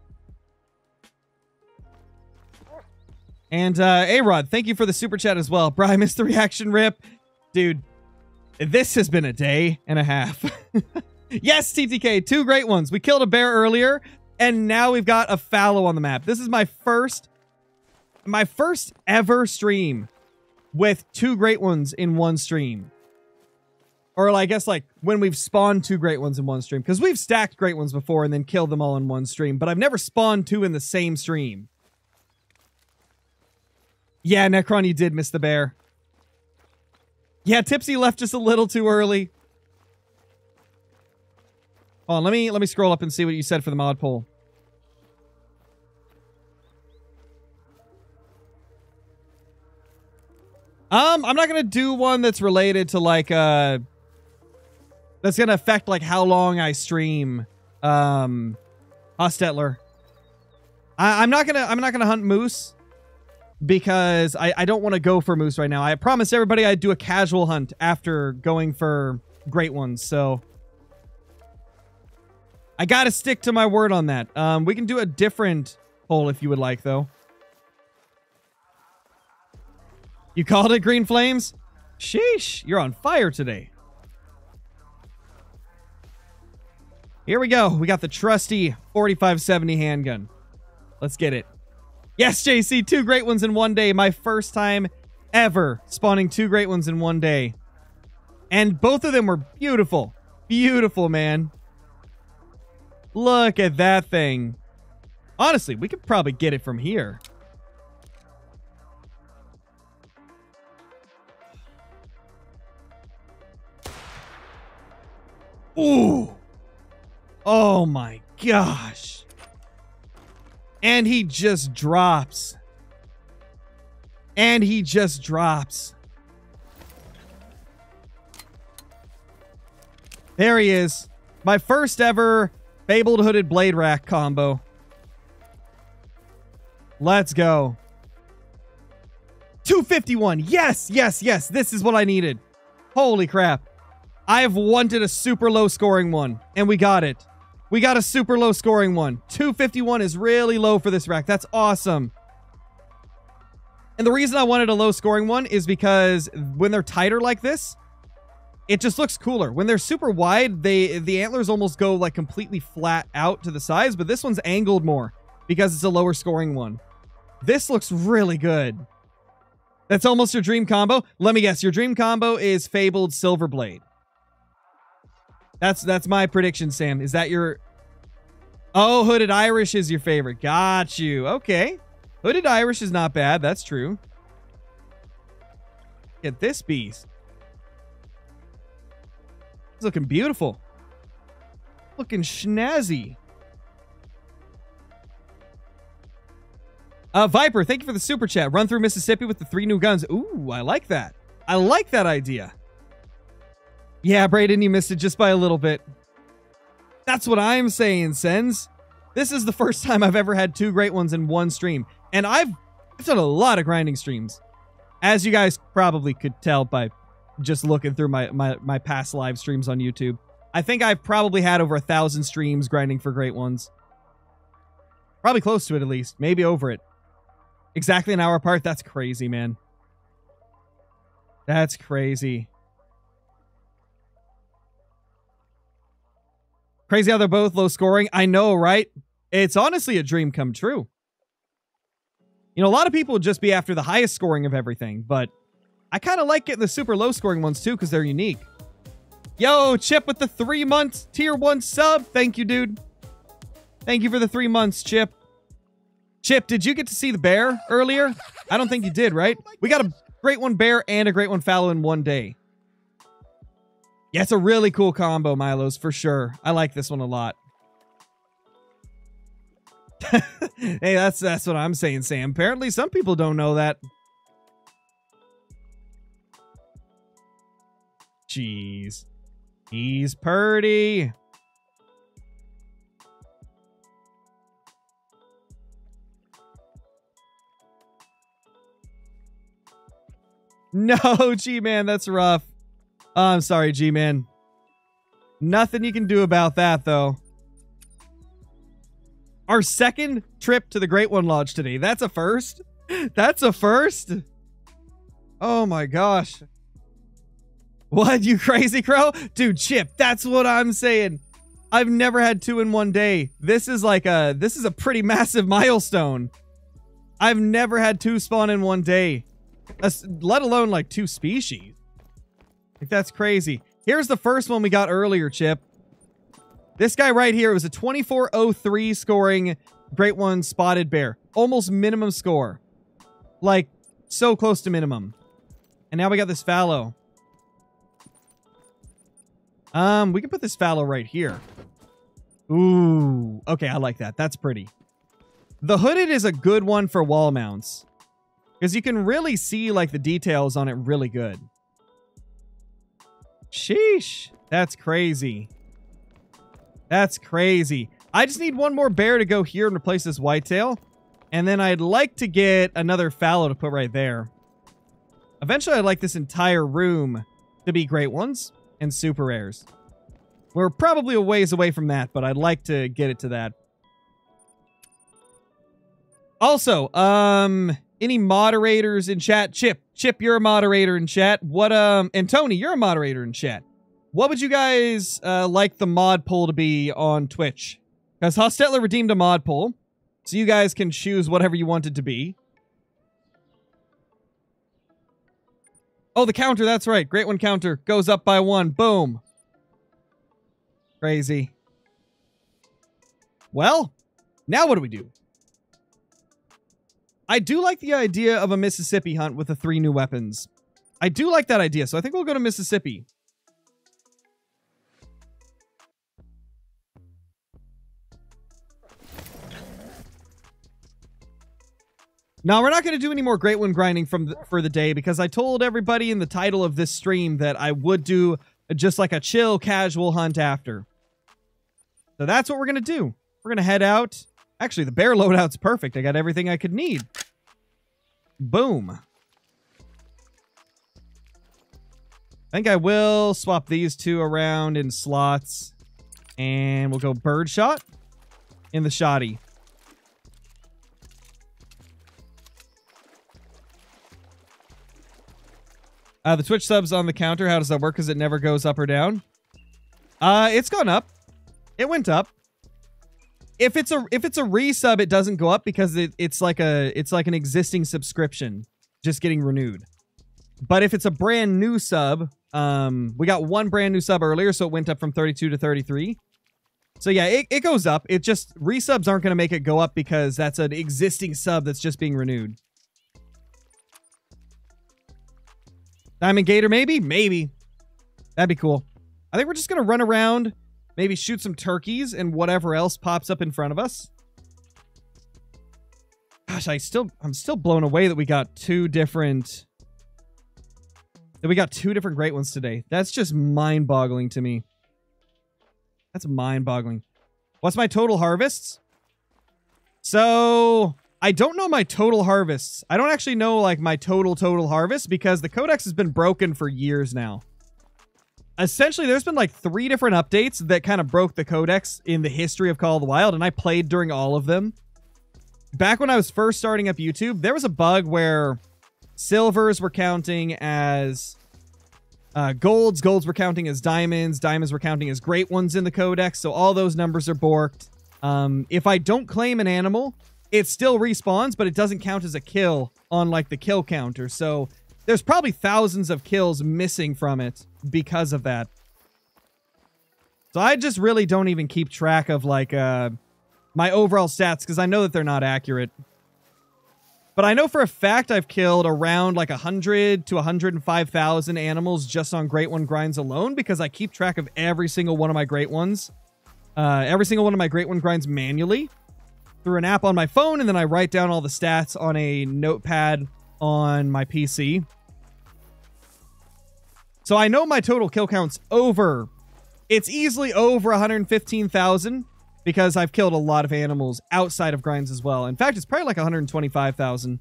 And A-Rod, thank you for the super chat as well. Bro, I missed the reaction rip. Dude, this has been a day and a half. Yes, TTK, two great ones. We killed a bear earlier. And now we've got a fallow on the map. This is my first ever stream with two great ones in one stream. Or I guess like when we've spawned two great ones in one stream. Because we've stacked great ones before and then killed them all in one stream. But I've never spawned two in the same stream. Yeah, Necron, you did miss the bear. Yeah, Tipsy left just a little too early. Hold on, let me scroll up and see what you said for the mod poll. I'm not gonna do one that's related to like that's gonna affect like how long I stream. Hostetler. I'm not gonna hunt moose because I don't want to go for moose right now. I promised everybody I'd do a casual hunt after going for great ones, so I gotta stick to my word on that. We can do a different poll if you would like, though. You called it, Green Flames? Sheesh, you're on fire today. Here we go. We got the trusty 4570 handgun. Let's get it. Yes, JC, two great ones in one day. My first time ever spawning two great ones in one day. And both of them were beautiful. Beautiful, man. Look at that thing. Honestly, we could probably get it from here. Ooh. Oh my gosh. And he just drops. And he just drops. There he is. My first ever fabled hooded blade rack combo. Let's go. 251. Yes, yes, yes. This is what I needed. Holy crap. I have wanted a super low scoring one, and we got it. We got a super low scoring one. 251 is really low for this rack. That's awesome. And the reason I wanted a low scoring one is because when they're tighter like this, it just looks cooler. When they're super wide, the antlers almost go like completely flat out to the sides, but this one's angled more because it's a lower scoring one. This looks really good. That's almost your dream combo. Let me guess, your dream combo is Fabled Silverblade. That's my prediction, Sam. Is that your... Oh, Hooded Irish is your favorite. Got you. Okay. Hooded Irish is not bad. That's true. Look at this beast. It's looking beautiful. Looking schnazzy. Viper, thank you for the super chat. Run through Mississippi with the 3 new guns. Ooh, I like that. I like that idea. Yeah, Brayden, you missed it just by a little bit. That's what I'm saying, Sens. This is the first time I've ever had 2 great ones in one stream. And I've done a lot of grinding streams. As you guys probably could tell by just looking through my past live streams on YouTube. I think I've probably had over 1,000 streams grinding for great ones. Probably close to it, at least. Maybe over it. Exactly an hour apart? That's crazy, man. That's crazy. Crazy how they're both low scoring. I know, right? It's honestly a dream come true. You know, a lot of people would just be after the highest scoring of everything, but I kind of like getting the super low scoring ones too, because they're unique. Yo, Chip with the 3 months tier 1 sub. Thank you, dude. Thank you for the 3 months, Chip. Chip, did you get to see the bear earlier? I don't think you did, right? We got a great one bear and a great one fallow in one day. Yeah, it's a really cool combo, Milos, for sure. I like this one a lot. Hey, that's what I'm saying, Sam. Apparently, some people don't know that. Jeez. He's purdy. No, G-Man, that's rough. Oh, I'm sorry, G-Man. Nothing you can do about that, though. Our second trip to the Great One Lodge today. That's a first. That's a first. Oh, my gosh. What, you crazy crow? Dude, Chip, that's what I'm saying. I've never had 2 in one day. This is like a, this is a pretty massive milestone. I've never had 2 spawn in one day. Let alone like 2 species. Like, that's crazy. Here's the first one we got earlier, Chip. This guy right here was a 2403 scoring Great One Spotted Bear. Almost minimum score. Like, so close to minimum. And now we got this fallow. We can put this fallow right here. Ooh. Okay, I like that. That's pretty. The hooded is a good one for wall mounts. Because you can really see, like, the details on it really good. Sheesh. That's crazy. That's crazy. I just need one more bear to go here and replace this whitetail. And then I'd like to get another fallow to put right there. Eventually, I'd like this entire room to be great ones and super rares. We're probably a ways away from that, but I'd like to get it to that. Also, any moderators in chat? Chip, you're a moderator in chat. What, and Tony, you're a moderator in chat. What would you guys, like the mod poll to be on Twitch? Because Hostetler redeemed a mod poll, so you guys can choose whatever you want it to be. Oh, the counter, that's right. Great one counter goes up by 1. Boom. Crazy. Well, now what do we do? I do like the idea of a Mississippi hunt with the 3 new weapons. I do like that idea, so I think we'll go to Mississippi. Now, we're not going to do any more Great One grinding for the day, because I told everybody in the title of this stream that I would do just like a chill, casual hunt after. So that's what we're going to do. We're going to head out. Actually, the bear loadout's perfect. I got everything I could need. Boom. I think I will swap these 2 around in slots. And we'll go birdshot in the shotty. The Twitch subs on the counter. How does that work? Because it never goes up or down. It's gone up. It went up. If it's a resub, it doesn't go up because it's like an existing subscription just getting renewed. But if it's a brand new sub, we got 1 brand new sub earlier, so it went up from 32 to 33. So yeah, it goes up. It just resubs aren't going to make it go up because that's an existing sub that's just being renewed. Diamond Gator, maybe? Maybe. That'd be cool. I think we're just going to run around. Maybe shoot some turkeys and whatever else pops up in front of us. Gosh, I'm still blown away that we got two different great ones today. That's just mind-boggling to me. That's mind-boggling. What's my total harvests? So I don't know my total harvests. I don't actually know like my total harvest because the codex has been broken for years now. Essentially, there's been like 3 different updates that kind of broke the codex in the history of Call of the Wild, and I played during all of them. Back when I was first starting up YouTube, there was a bug where silvers were counting as golds. Golds were counting as diamonds. Diamonds were counting as great ones in the codex. So all those numbers are borked. If I don't claim an animal, it still respawns, but it doesn't count as a kill on like the kill counter. So there's probably thousands of kills missing from it because of that. So I just really don't even keep track of like my overall stats because I know that they're not accurate. But I know for a fact I've killed around like 100 to 105,000 animals just on Great One grinds alone because I keep track of every single one of my Great Ones. Every single one of my Great One grinds manually through an app on my phone, and then I write down all the stats on a notepad on my PC. So I know my total kill count's over. It's easily over 115,000 because I've killed a lot of animals outside of grinds as well. In fact, it's probably like 125,000.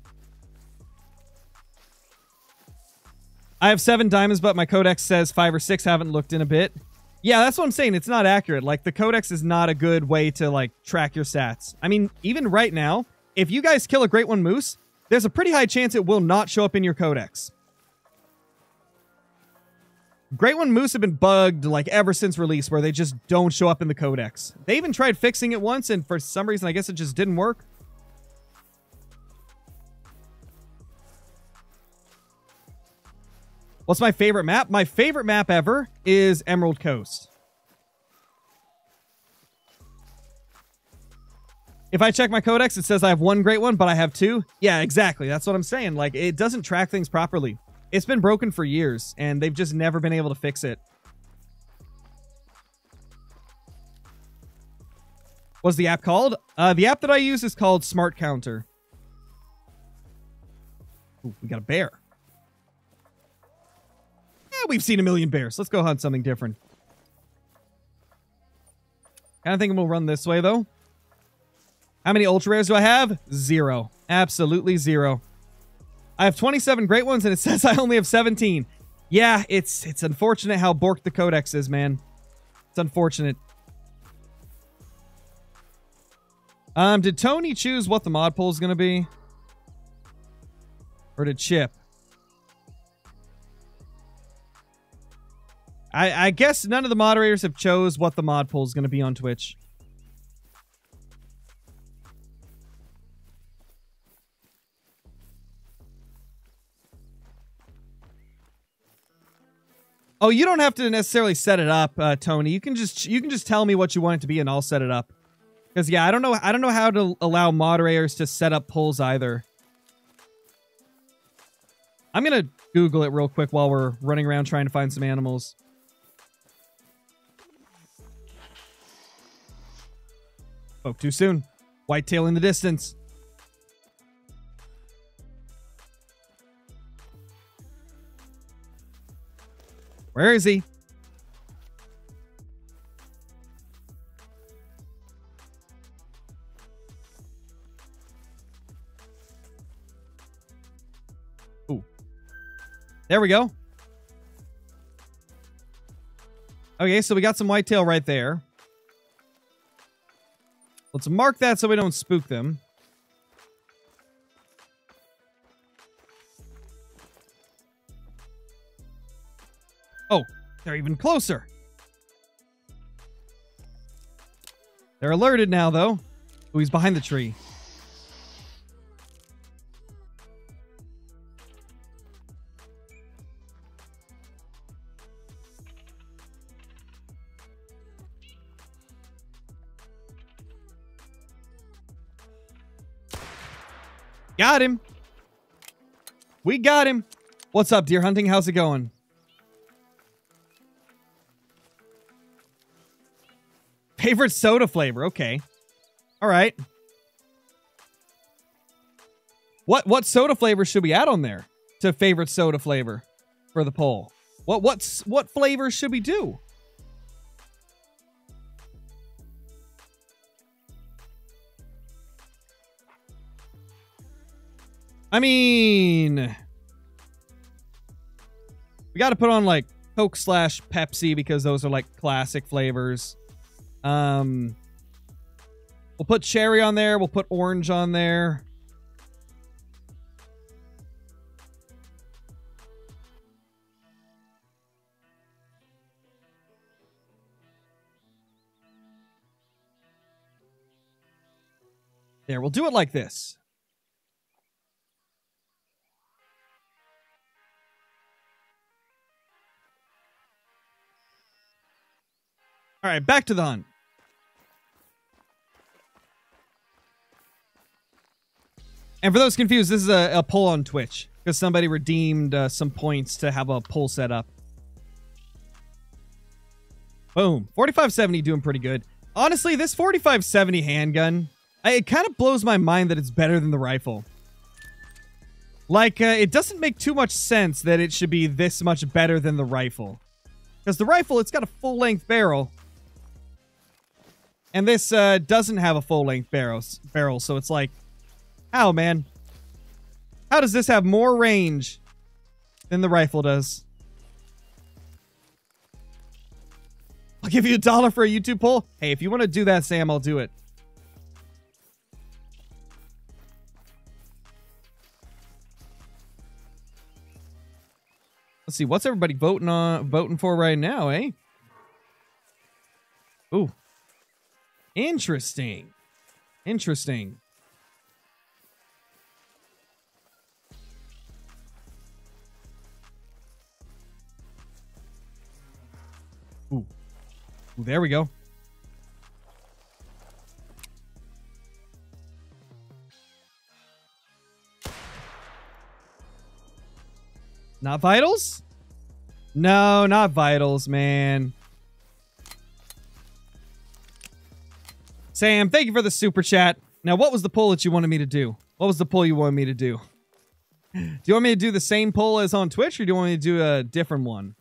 I have 7 diamonds, but my codex says 5 or 6. Haven't looked in a bit. Yeah, that's what I'm saying. It's not accurate. Like, the codex is not a good way to, like, track your stats. I mean, even right now, if you guys kill a Great One moose, there's a pretty high chance it will not show up in your codex. Great One moose have been bugged, like, ever since release, where they just don't show up in the codex. They even tried fixing it once, and for some reason, I guess it just didn't work. What's my favorite map? My favorite map ever is Emerald Coast. If I check my codex, it says I have 1 Great One, but I have 2. Yeah, exactly. That's what I'm saying. Like, it doesn't track things properly. It's been broken for years, and they've just never been able to fix it. What's the app called? The app that I use is called Smart Counter. Ooh, we got a bear. We've seen a million bears. Let's go hunt something different. Kind of thinking we'll run this way, though. How many ultra rares do I have? 0. Absolutely 0. I have 27 great ones, and it says I only have 17. Yeah, it's unfortunate how borked the codex is, man. It's unfortunate. Did Tony choose what the mod pool is going to be? Or did Chip? I guess none of the moderators have chose what the mod pool is going to be on Twitch. Oh, you don't have to necessarily set it up, Tony. You can just tell me what you want it to be, and I'll set it up. Because yeah, I don't know how to allow moderators to set up polls either. I'm gonna Google it real quick while we're running around trying to find some animals. Spoke too soon. Whitetail in the distance. Where is he? Ooh. There we go. Okay, so we got some whitetail right there. Let's mark that so we don't spook them. Oh, they're even closer. They're alerted now, though. Oh, he's behind the tree. Got him. We got him. What's up, deer hunting? How's it going? Favorite soda flavor. Okay. All right. What soda flavor should we add on there to favorite soda flavor for the poll? What flavor should we do? I mean, we got to put on like Coke/Pepsi because those are like classic flavors. We'll put cherry on there. We'll put orange on there. There, we'll do it like this. All right, back to the hunt. And for those confused, this is a poll on Twitch because somebody redeemed some points to have a poll set up. Boom. 4570 doing pretty good. Honestly, this 4570 handgun, it kind of blows my mind that it's better than the rifle. Like, it doesn't make too much sense that it should be this much better than the rifle. Because the rifle, it's got a full-length barrel. And this doesn't have a full-length barrel, so it's like, how, man? How does this have more range than the rifle does? I'll give you $1 for a YouTube poll. Hey, if you want to do that, Sam, I'll do it. Let's see, what's everybody voting for right now, eh? Ooh. Interesting. Interesting. Ooh. Ooh, there we go. Not vitals? No, not vitals, man. Sam, thank you for the super chat. Now, what was the poll that you wanted me to do? What was the poll you wanted me to do? Do you want me to do the same poll as on Twitch, or do you want me to do a different one?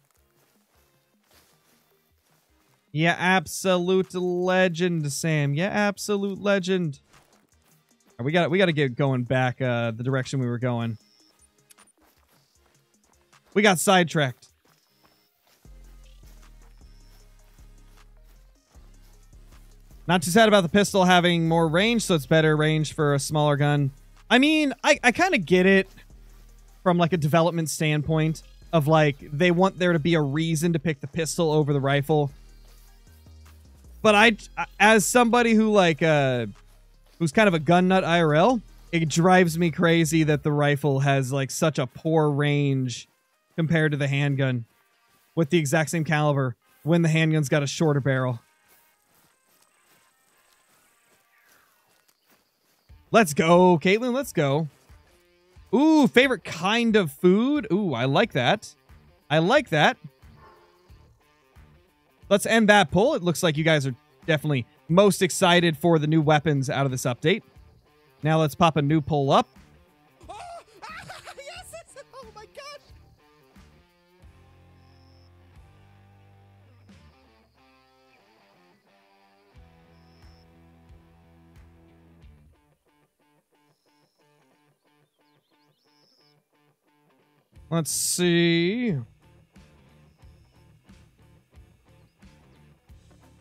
Yeah, absolute legend, Sam. Yeah, absolute legend. Right, we got to get going back the direction we were going. We got sidetracked. Not too sad about the pistol having more range, so it's better range for a smaller gun. I mean, I kind of get it from like a development standpoint of like they want there to be a reason to pick the pistol over the rifle. But I as somebody who like who's kind of a gun nut IRL, it drives me crazy that the rifle has like such a poor range compared to the handgun with the exact same caliber when the handgun's got a shorter barrel. Let's go, Caitlin. Let's go. Ooh, favorite kind of food. Ooh, I like that. I like that. Let's end that poll. It looks like you guys are definitely most excited for the new weapons out of this update. Now let's pop a new poll up. Let's see.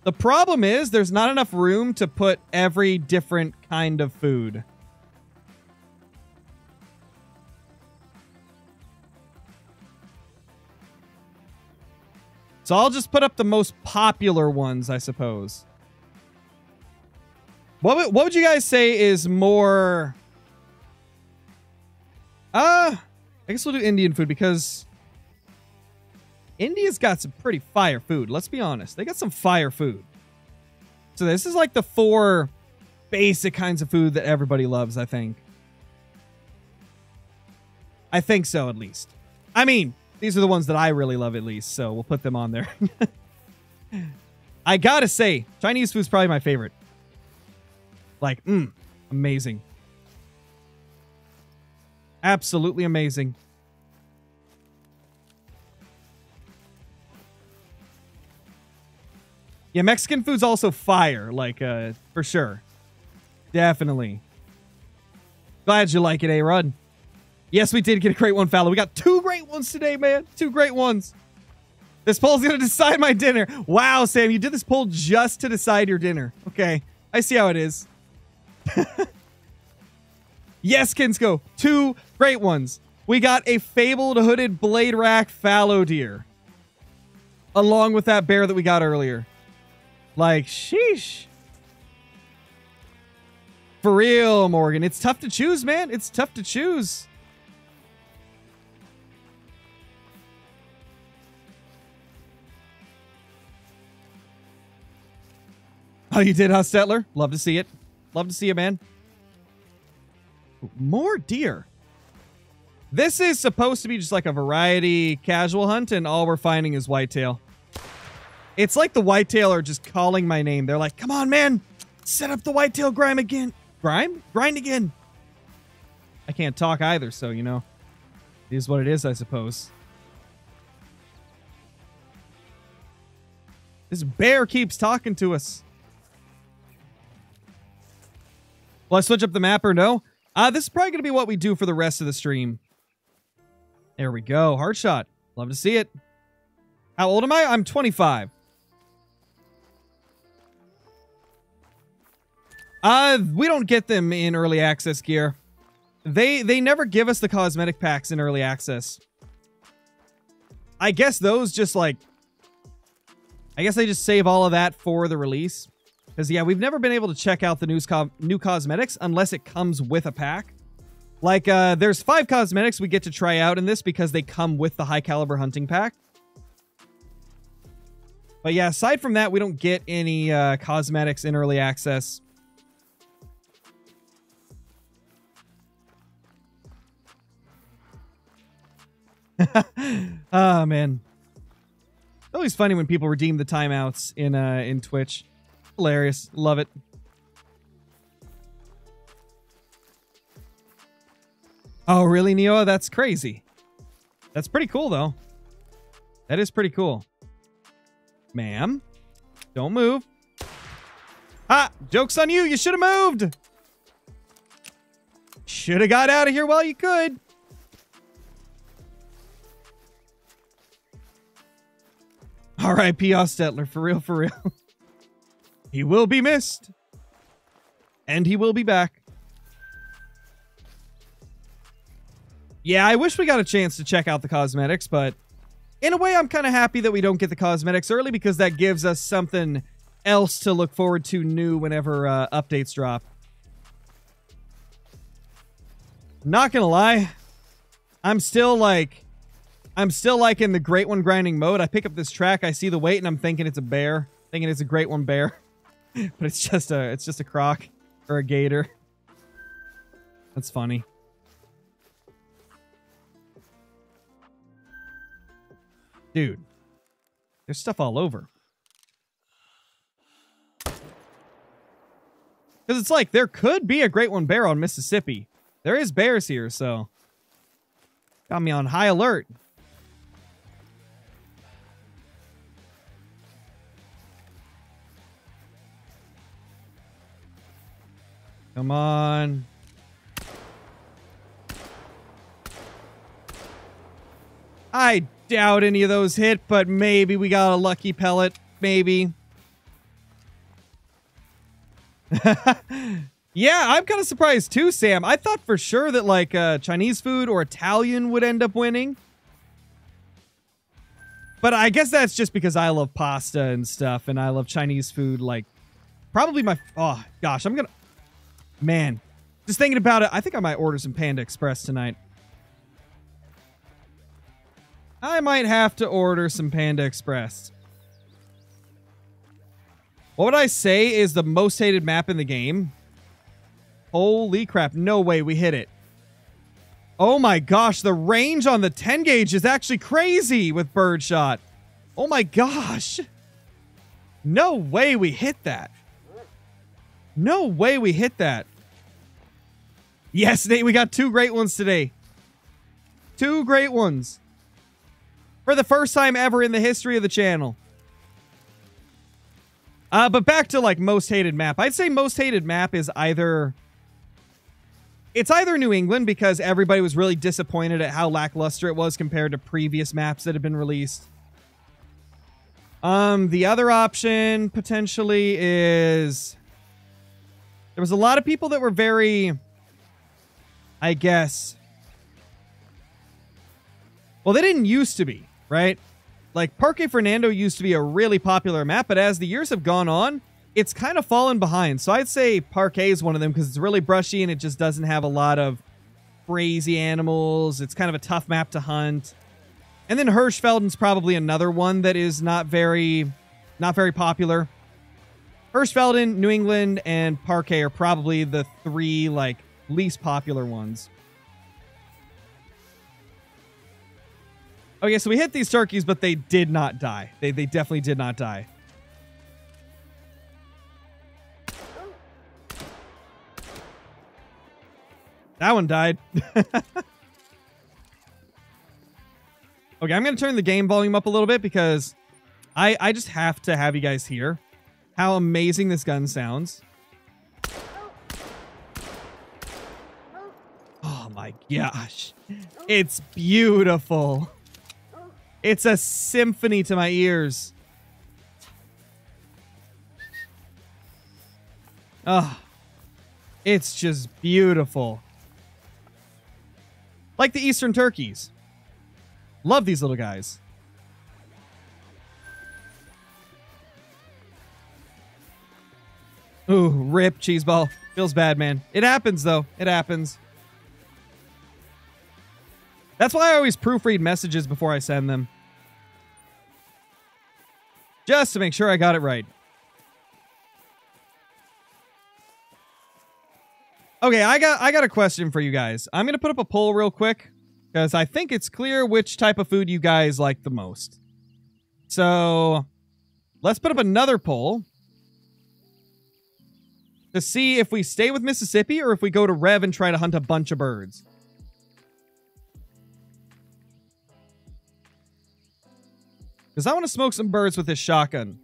The problem is there's not enough room to put every different kind of food. So I'll just put up the most popular ones, I suppose. What would you guys say is more... I guess we'll do Indian food because India's got some pretty fire food. Let's be honest. They got some fire food. So this is like the four basic kinds of food that everybody loves, I think. I think so, at least. I mean, these are the ones that I really love, at least. So we'll put them on there. I gotta say, Chinese food's probably my favorite. Like, amazing. Absolutely amazing. Yeah, Mexican food's also fire, like, for sure. Definitely. Glad you like it, A-Rod. Yes, we did get a great one, Fallon. We got two great ones today, man. Two great ones. This poll's going to decide my dinner. Wow, Sam, you did this poll just to decide your dinner. Okay, I see how it is. Yes, Kinsko, two great ones. We got a fabled hooded blade rack fallow deer, along with that bear that we got earlier. Like, sheesh. For real, Morgan. It's tough to choose, man. It's tough to choose. Oh, you did, Hostetler? Love to see it. Love to see it, man. More deer. This is supposed to be just like a variety casual hunt, and all we're finding is whitetail. It's like the whitetail are just calling my name. They're like, come on, man. Set up the whitetail grime again. Grime? Grind again. I can't talk either, so, you know. It is what it is, I suppose. This bear keeps talking to us. Will I switch up the map or no? This is probably going to be what we do for the rest of the stream. There we go. Hard shot. Love to see it. How old am I? I'm 25. We don't get them in early access gear. They never give us the cosmetic packs in early access. I guess those just like... I guess they just save all of that for the release. Because, yeah, we've never been able to check out the new cosmetics unless it comes with a pack. Like, there's 5 cosmetics we get to try out in this because they come with the high-caliber hunting pack. But, yeah, aside from that, we don't get any cosmetics in early access. Oh, man. It's always funny when people redeem the timeouts in Twitch. Hilarious. Love it. Oh, really, Neo? That's crazy. That's pretty cool, though. That is pretty cool. Ma'am, don't move. Ah, joke's on you. You should have moved. Should have got out of here while you could. R.I.P. Hostetler, for real, for real. He will be missed. And he will be back. Yeah, I wish we got a chance to check out the cosmetics, but in a way, I'm kind of happy that we don't get the cosmetics early because that gives us something else to look forward to new whenever updates drop. Not gonna lie, I'm still like in the great one grinding mode. I pick up this track, I see the weight, and I'm thinking it's a bear. Thinking it's a great one bear. But it's just a croc or a gator. That's funny. Dude. There's stuff all over. Because it's like, there could be a great one bear on Mississippi. There is bears here, so... Got me on high alert. Come on. I doubt any of those hit, but maybe we got a lucky pellet. Maybe. Yeah, I'm kind of surprised too, Sam. I thought for sure that like Chinese food or Italian would end up winning. But I guess that's just because I love pasta and stuff, and I love Chinese food. Like, probably my... Oh, gosh, I'm going to... Man, just thinking about it, I think I might order some Panda Express tonight. I might have to order some Panda Express. What would I say is the most hated map in the game? Holy crap, no way we hit it. Oh my gosh, the range on the 10 gauge is actually crazy with birdshot. Oh my gosh. No way we hit that. No way we hit that. Yes, Nate, we got two great ones today. Two great ones. For the first time ever in the history of the channel. But back to, like, most hated map. I'd say most hated map is either... It's either New England, because everybody was really disappointed at how lackluster it was compared to previous maps that have been released. The other option, potentially, is... There was a lot of people that were very... I guess... Well, they didn't used to be, right? Like, Parque Fernando used to be a really popular map, but as the years have gone on, it's kind of fallen behind. So I'd say Parque is one of them because it's really brushy and it just doesn't have a lot of crazy animals. It's kind of a tough map to hunt. And then Hirschfelden's probably another one that is not very popular. Hirschfelden, New England, and Parque are probably the three, like, least popular ones. Okay, so we hit these turkeys, but they did not die. They definitely did not die. That one died. Okay, I'm going to turn the game volume up a little bit because I just have to have you guys hear how amazing this gun sounds. Oh my gosh. It's beautiful. It's a symphony to my ears. Ah, oh, it's just beautiful. Like the Eastern turkeys. Love these little guys. Ooh, rip cheeseball. Feels bad, man. It happens, though. It happens. That's why I always proofread messages before I send them. Just to make sure I got it right. Okay, I got a question for you guys. I'm going to put up a poll real quick, because I think it's clear which type of food you guys like the most. So, let's put up another poll to see if we stay with Mississippi or if we go to Rev and try to hunt a bunch of birds. Because I want to smoke some birds with this shotgun.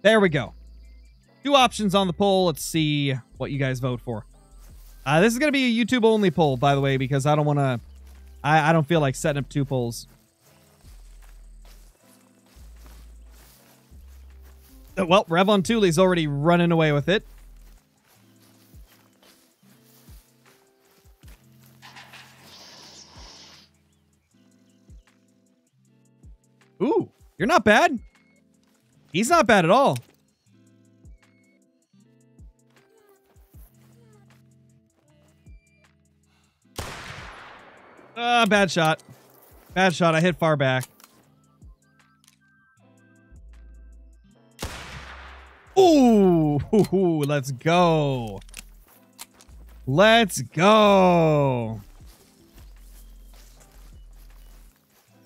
There we go. Two options on the poll. Let's see what you guys vote for. This is going to be a YouTube-only poll, by the way, because I don't want to... I don't feel like setting up two polls. Well, Revontuli's already running away with it. Ooh, you're not bad. He's not bad at all. Ah, bad shot. Bad shot. I hit far back. Ooh, let's go. Let's go.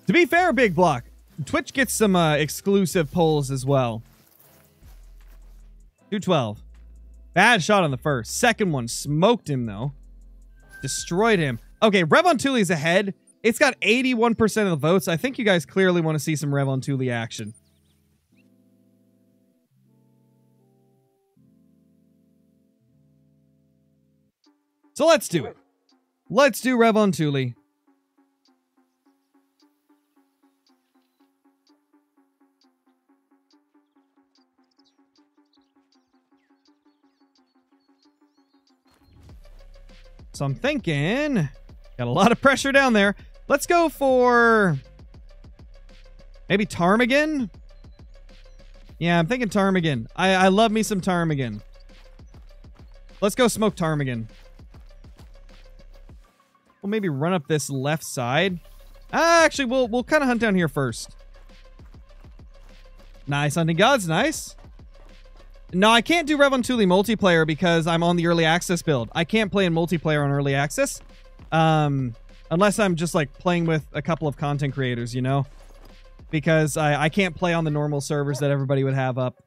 To be fair, Big Block, Twitch gets some exclusive polls as well. 212. Bad shot on the first. Second one smoked him, though. Destroyed him. Okay, Revontuli's ahead. It's got 81% of the votes. I think you guys clearly want to see some Revontuli action. So let's do it. Let's do Revontuli. So I'm thinking, got a lot of pressure down there. Let's go for maybe ptarmigan. Yeah, I'm thinking ptarmigan. I love me some ptarmigan. Let's go smoke ptarmigan. We'll maybe run up this left side. Actually, we'll kind of hunt down here first. Nice hunting gods, nice. No, I can't do Revontuli multiplayer because I'm on the early access build. I can't play in multiplayer on early access. Unless I'm just like playing with a couple of content creators, you know? Because I can't play on the normal servers that everybody would have up.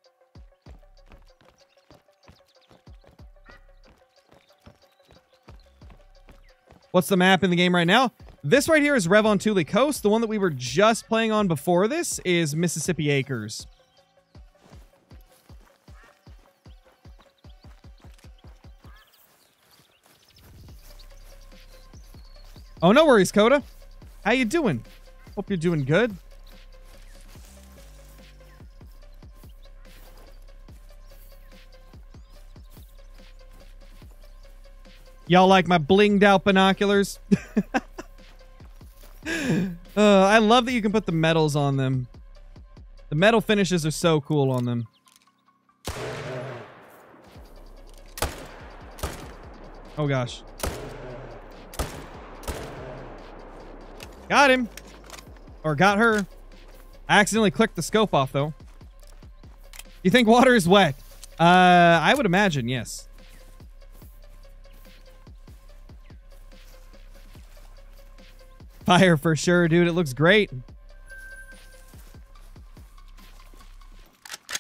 What's the map in the game right now? This right here is Revontuli Coast. The one that we were just playing on before this is Mississippi Acres. Oh, no worries, Coda. How you doing? Hope you're doing good. Y'all like my blinged out binoculars? I love that you can put the medals on them. The metal finishes are so cool on them. Oh gosh. Got him. Or got her. I accidentally clicked the scope off though. You think water is wet? I would imagine, yes. Fire for sure, dude. It looks great.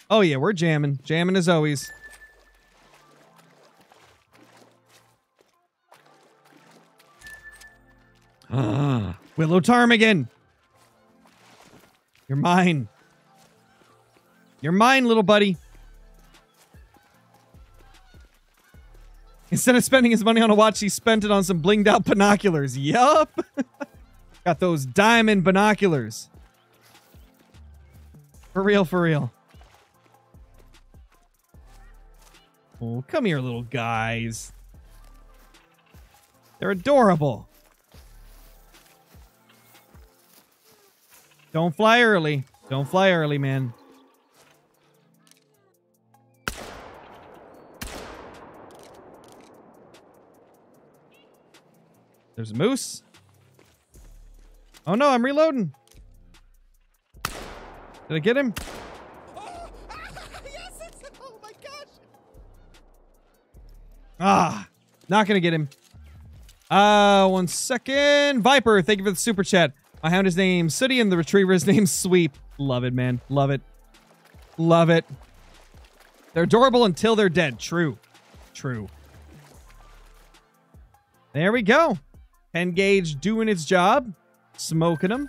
Oh yeah, we're jamming. Jamming as always. Willow Ptarmigan! You're mine. You're mine, little buddy. Instead of spending his money on a watch, he spent it on some blinged out binoculars. Yup! Got those diamond binoculars. For real, for real. Oh, come here, little guys. They're adorable. Don't fly early. Don't fly early, man. There's a moose. Oh no, I'm reloading. Did I get him? Oh, yes, oh my gosh. Ah, not gonna get him. 1 second. Viper, thank you for the super chat. My hound is named Sooty and the retriever is named Sweep. Love it, man. Love it. Love it. They're adorable until they're dead. True. True. There we go. 10 gauge doing its job. Smoking them.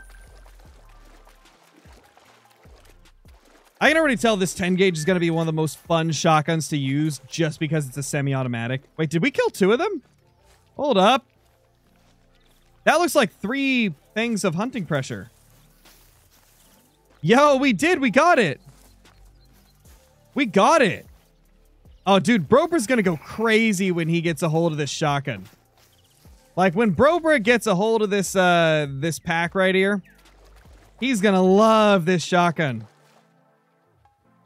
I can already tell this 10 gauge is going to be one of the most fun shotguns to use just because it's a semi-automatic. Wait, did we kill 2 of them? Hold up. That looks like 3 things of hunting pressure. Yo, we did. We got it. We got it. Oh, dude, Brober's going to go crazy when he gets a hold of this shotgun. Like, when Brober gets a hold of this this pack right here, he's going to love this shotgun.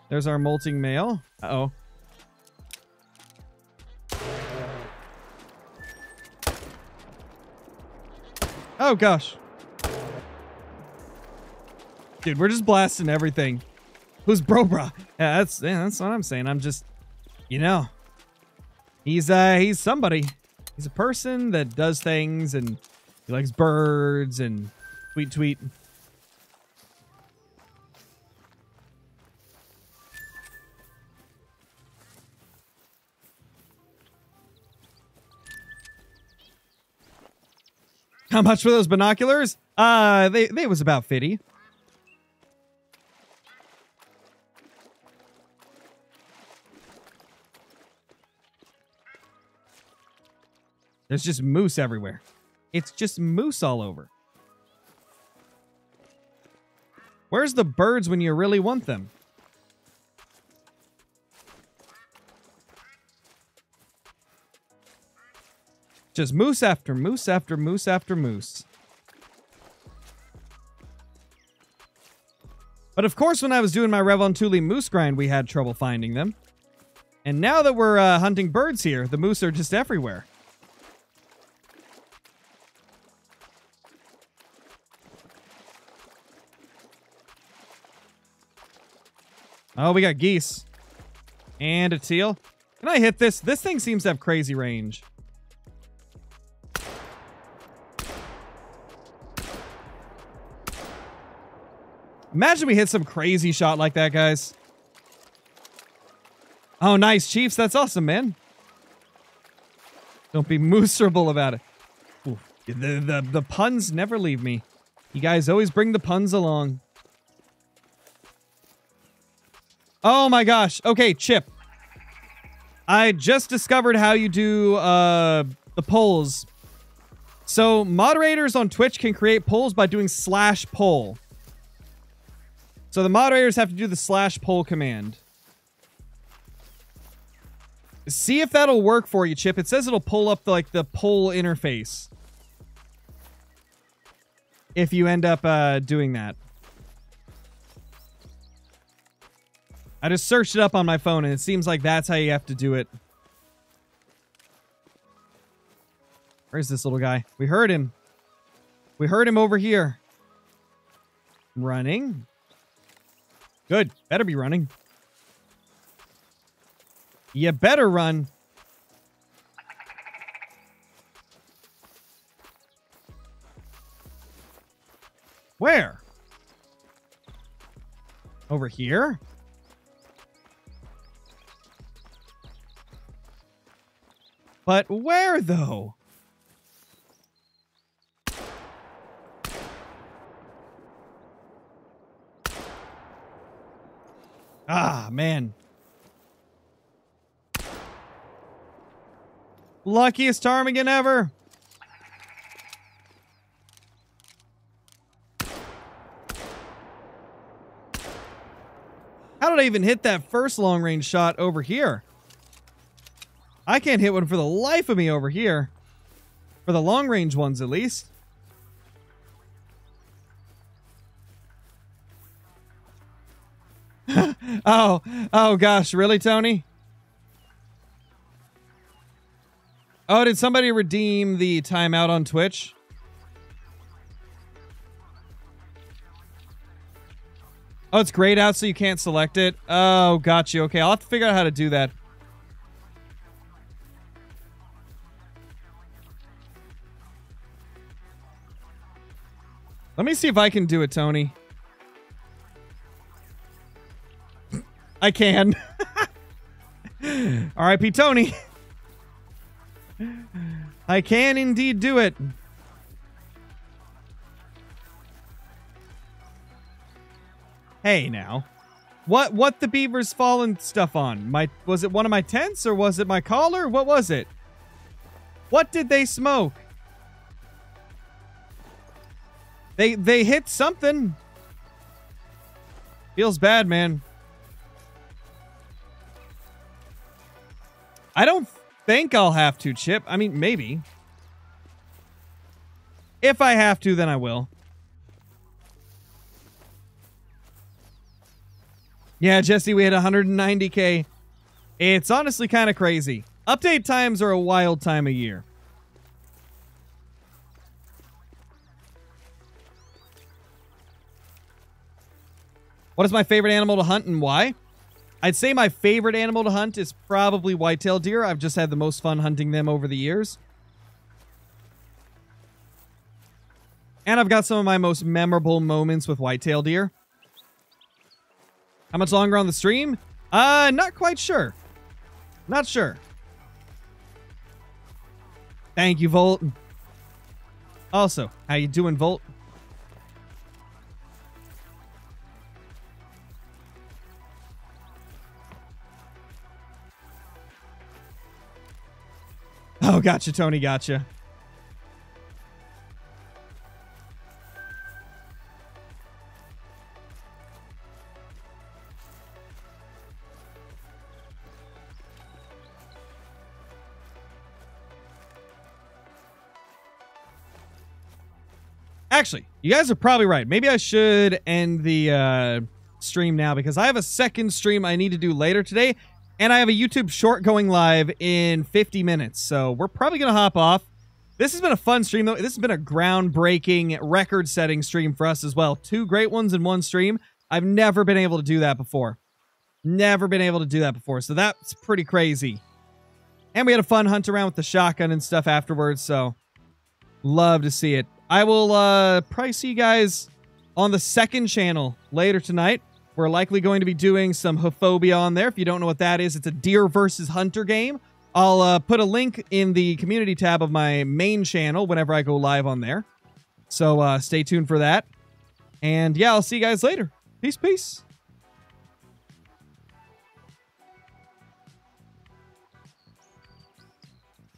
There's our molting male. Uh-oh. Oh, gosh. Dude, we're just blasting everything. Who's Brober? Yeah, that's what I'm saying. I'm just, you know, he's somebody. He's a person that does things, and he likes birds, and tweet. How much were those binoculars? They was about 50. There's just moose everywhere. It's just moose all over. Where's the birds when you really want them? Just moose after moose after moose after moose. But of course, when I was doing my Revontuli moose grind, we had trouble finding them. And now that we're hunting birds here, the moose are just everywhere. Oh, we got geese. And a teal. Can I hit this? This thing seems to have crazy range. Imagine we hit some crazy shot like that, guys. Oh, nice, Chiefs. That's awesome, man. Don't be miserable about it. Oof. The puns never leave me. You guys always bring the puns along. Oh my gosh. Okay, Chip. I just discovered how you do the polls. So moderators on Twitch can create polls by doing /poll. So the moderators have to do the /poll command. See if that'll work for you, Chip. It says it'll pull up like the poll interface if you end up doing that. I just searched it up on my phone and it seems like that's how you have to do it. Where's this little guy? We heard him. We heard him over here. Running. Good. Better be running. You better run. Where? Over here? But where, though? Ah, man. Luckiest Ptarmigan ever. How did I even hit that first long-range shot over here? I can't hit one for the life of me over here. For the long-range ones, at least. Oh gosh, really, Tony? Oh, did somebody redeem the timeout on Twitch? Oh, it's grayed out so you can't select it. Oh, got you. Okay, I'll have to figure out how to do that. Let me see if I can do it, Tony. I can. R.I.P. Tony. I can indeed do it. Hey, now. What the beaver's fallen stuff on? Was it one of my tents or was it my collar? What was it? What did they smoke? They hit something. Feels bad, man. I don't think I'll have to, Chip. I mean, maybe. If I have to, then I will. Yeah, Jesse, we had 190K. It's honestly kind of crazy. Update times are a wild time of year. What is my favorite animal to hunt and why? I'd say my favorite animal to hunt is probably whitetail deer. I've just had the most fun hunting them over the years. And I've got some of my most memorable moments with whitetail deer. How much longer on the stream? Not quite sure. Not sure. Thank you, Volt. Also, how you doing, Volt? Oh, gotcha, Tony, gotcha. Actually, you guys are probably right. Maybe I should end the stream now because I have a second stream I need to do later today. And I have a YouTube short going live in 50 minutes, so we're probably going to hop off. This has been a fun stream, though. This has been a groundbreaking, record-setting stream for us as well. Two great ones in one stream. I've never been able to do that before. Never been able to do that before, so that's pretty crazy. And we had a fun hunt around with the shotgun and stuff afterwards, so love to see it. I will probably see you guys on the second channel later tonight. We're likely going to be doing some Hophobia on there. If you don't know what that is, it's a deer versus hunter game I'll put a link in the community tab of my main channel whenever I go live on there. So stay tuned for that. And yeah, I'll see you guys later. Peace.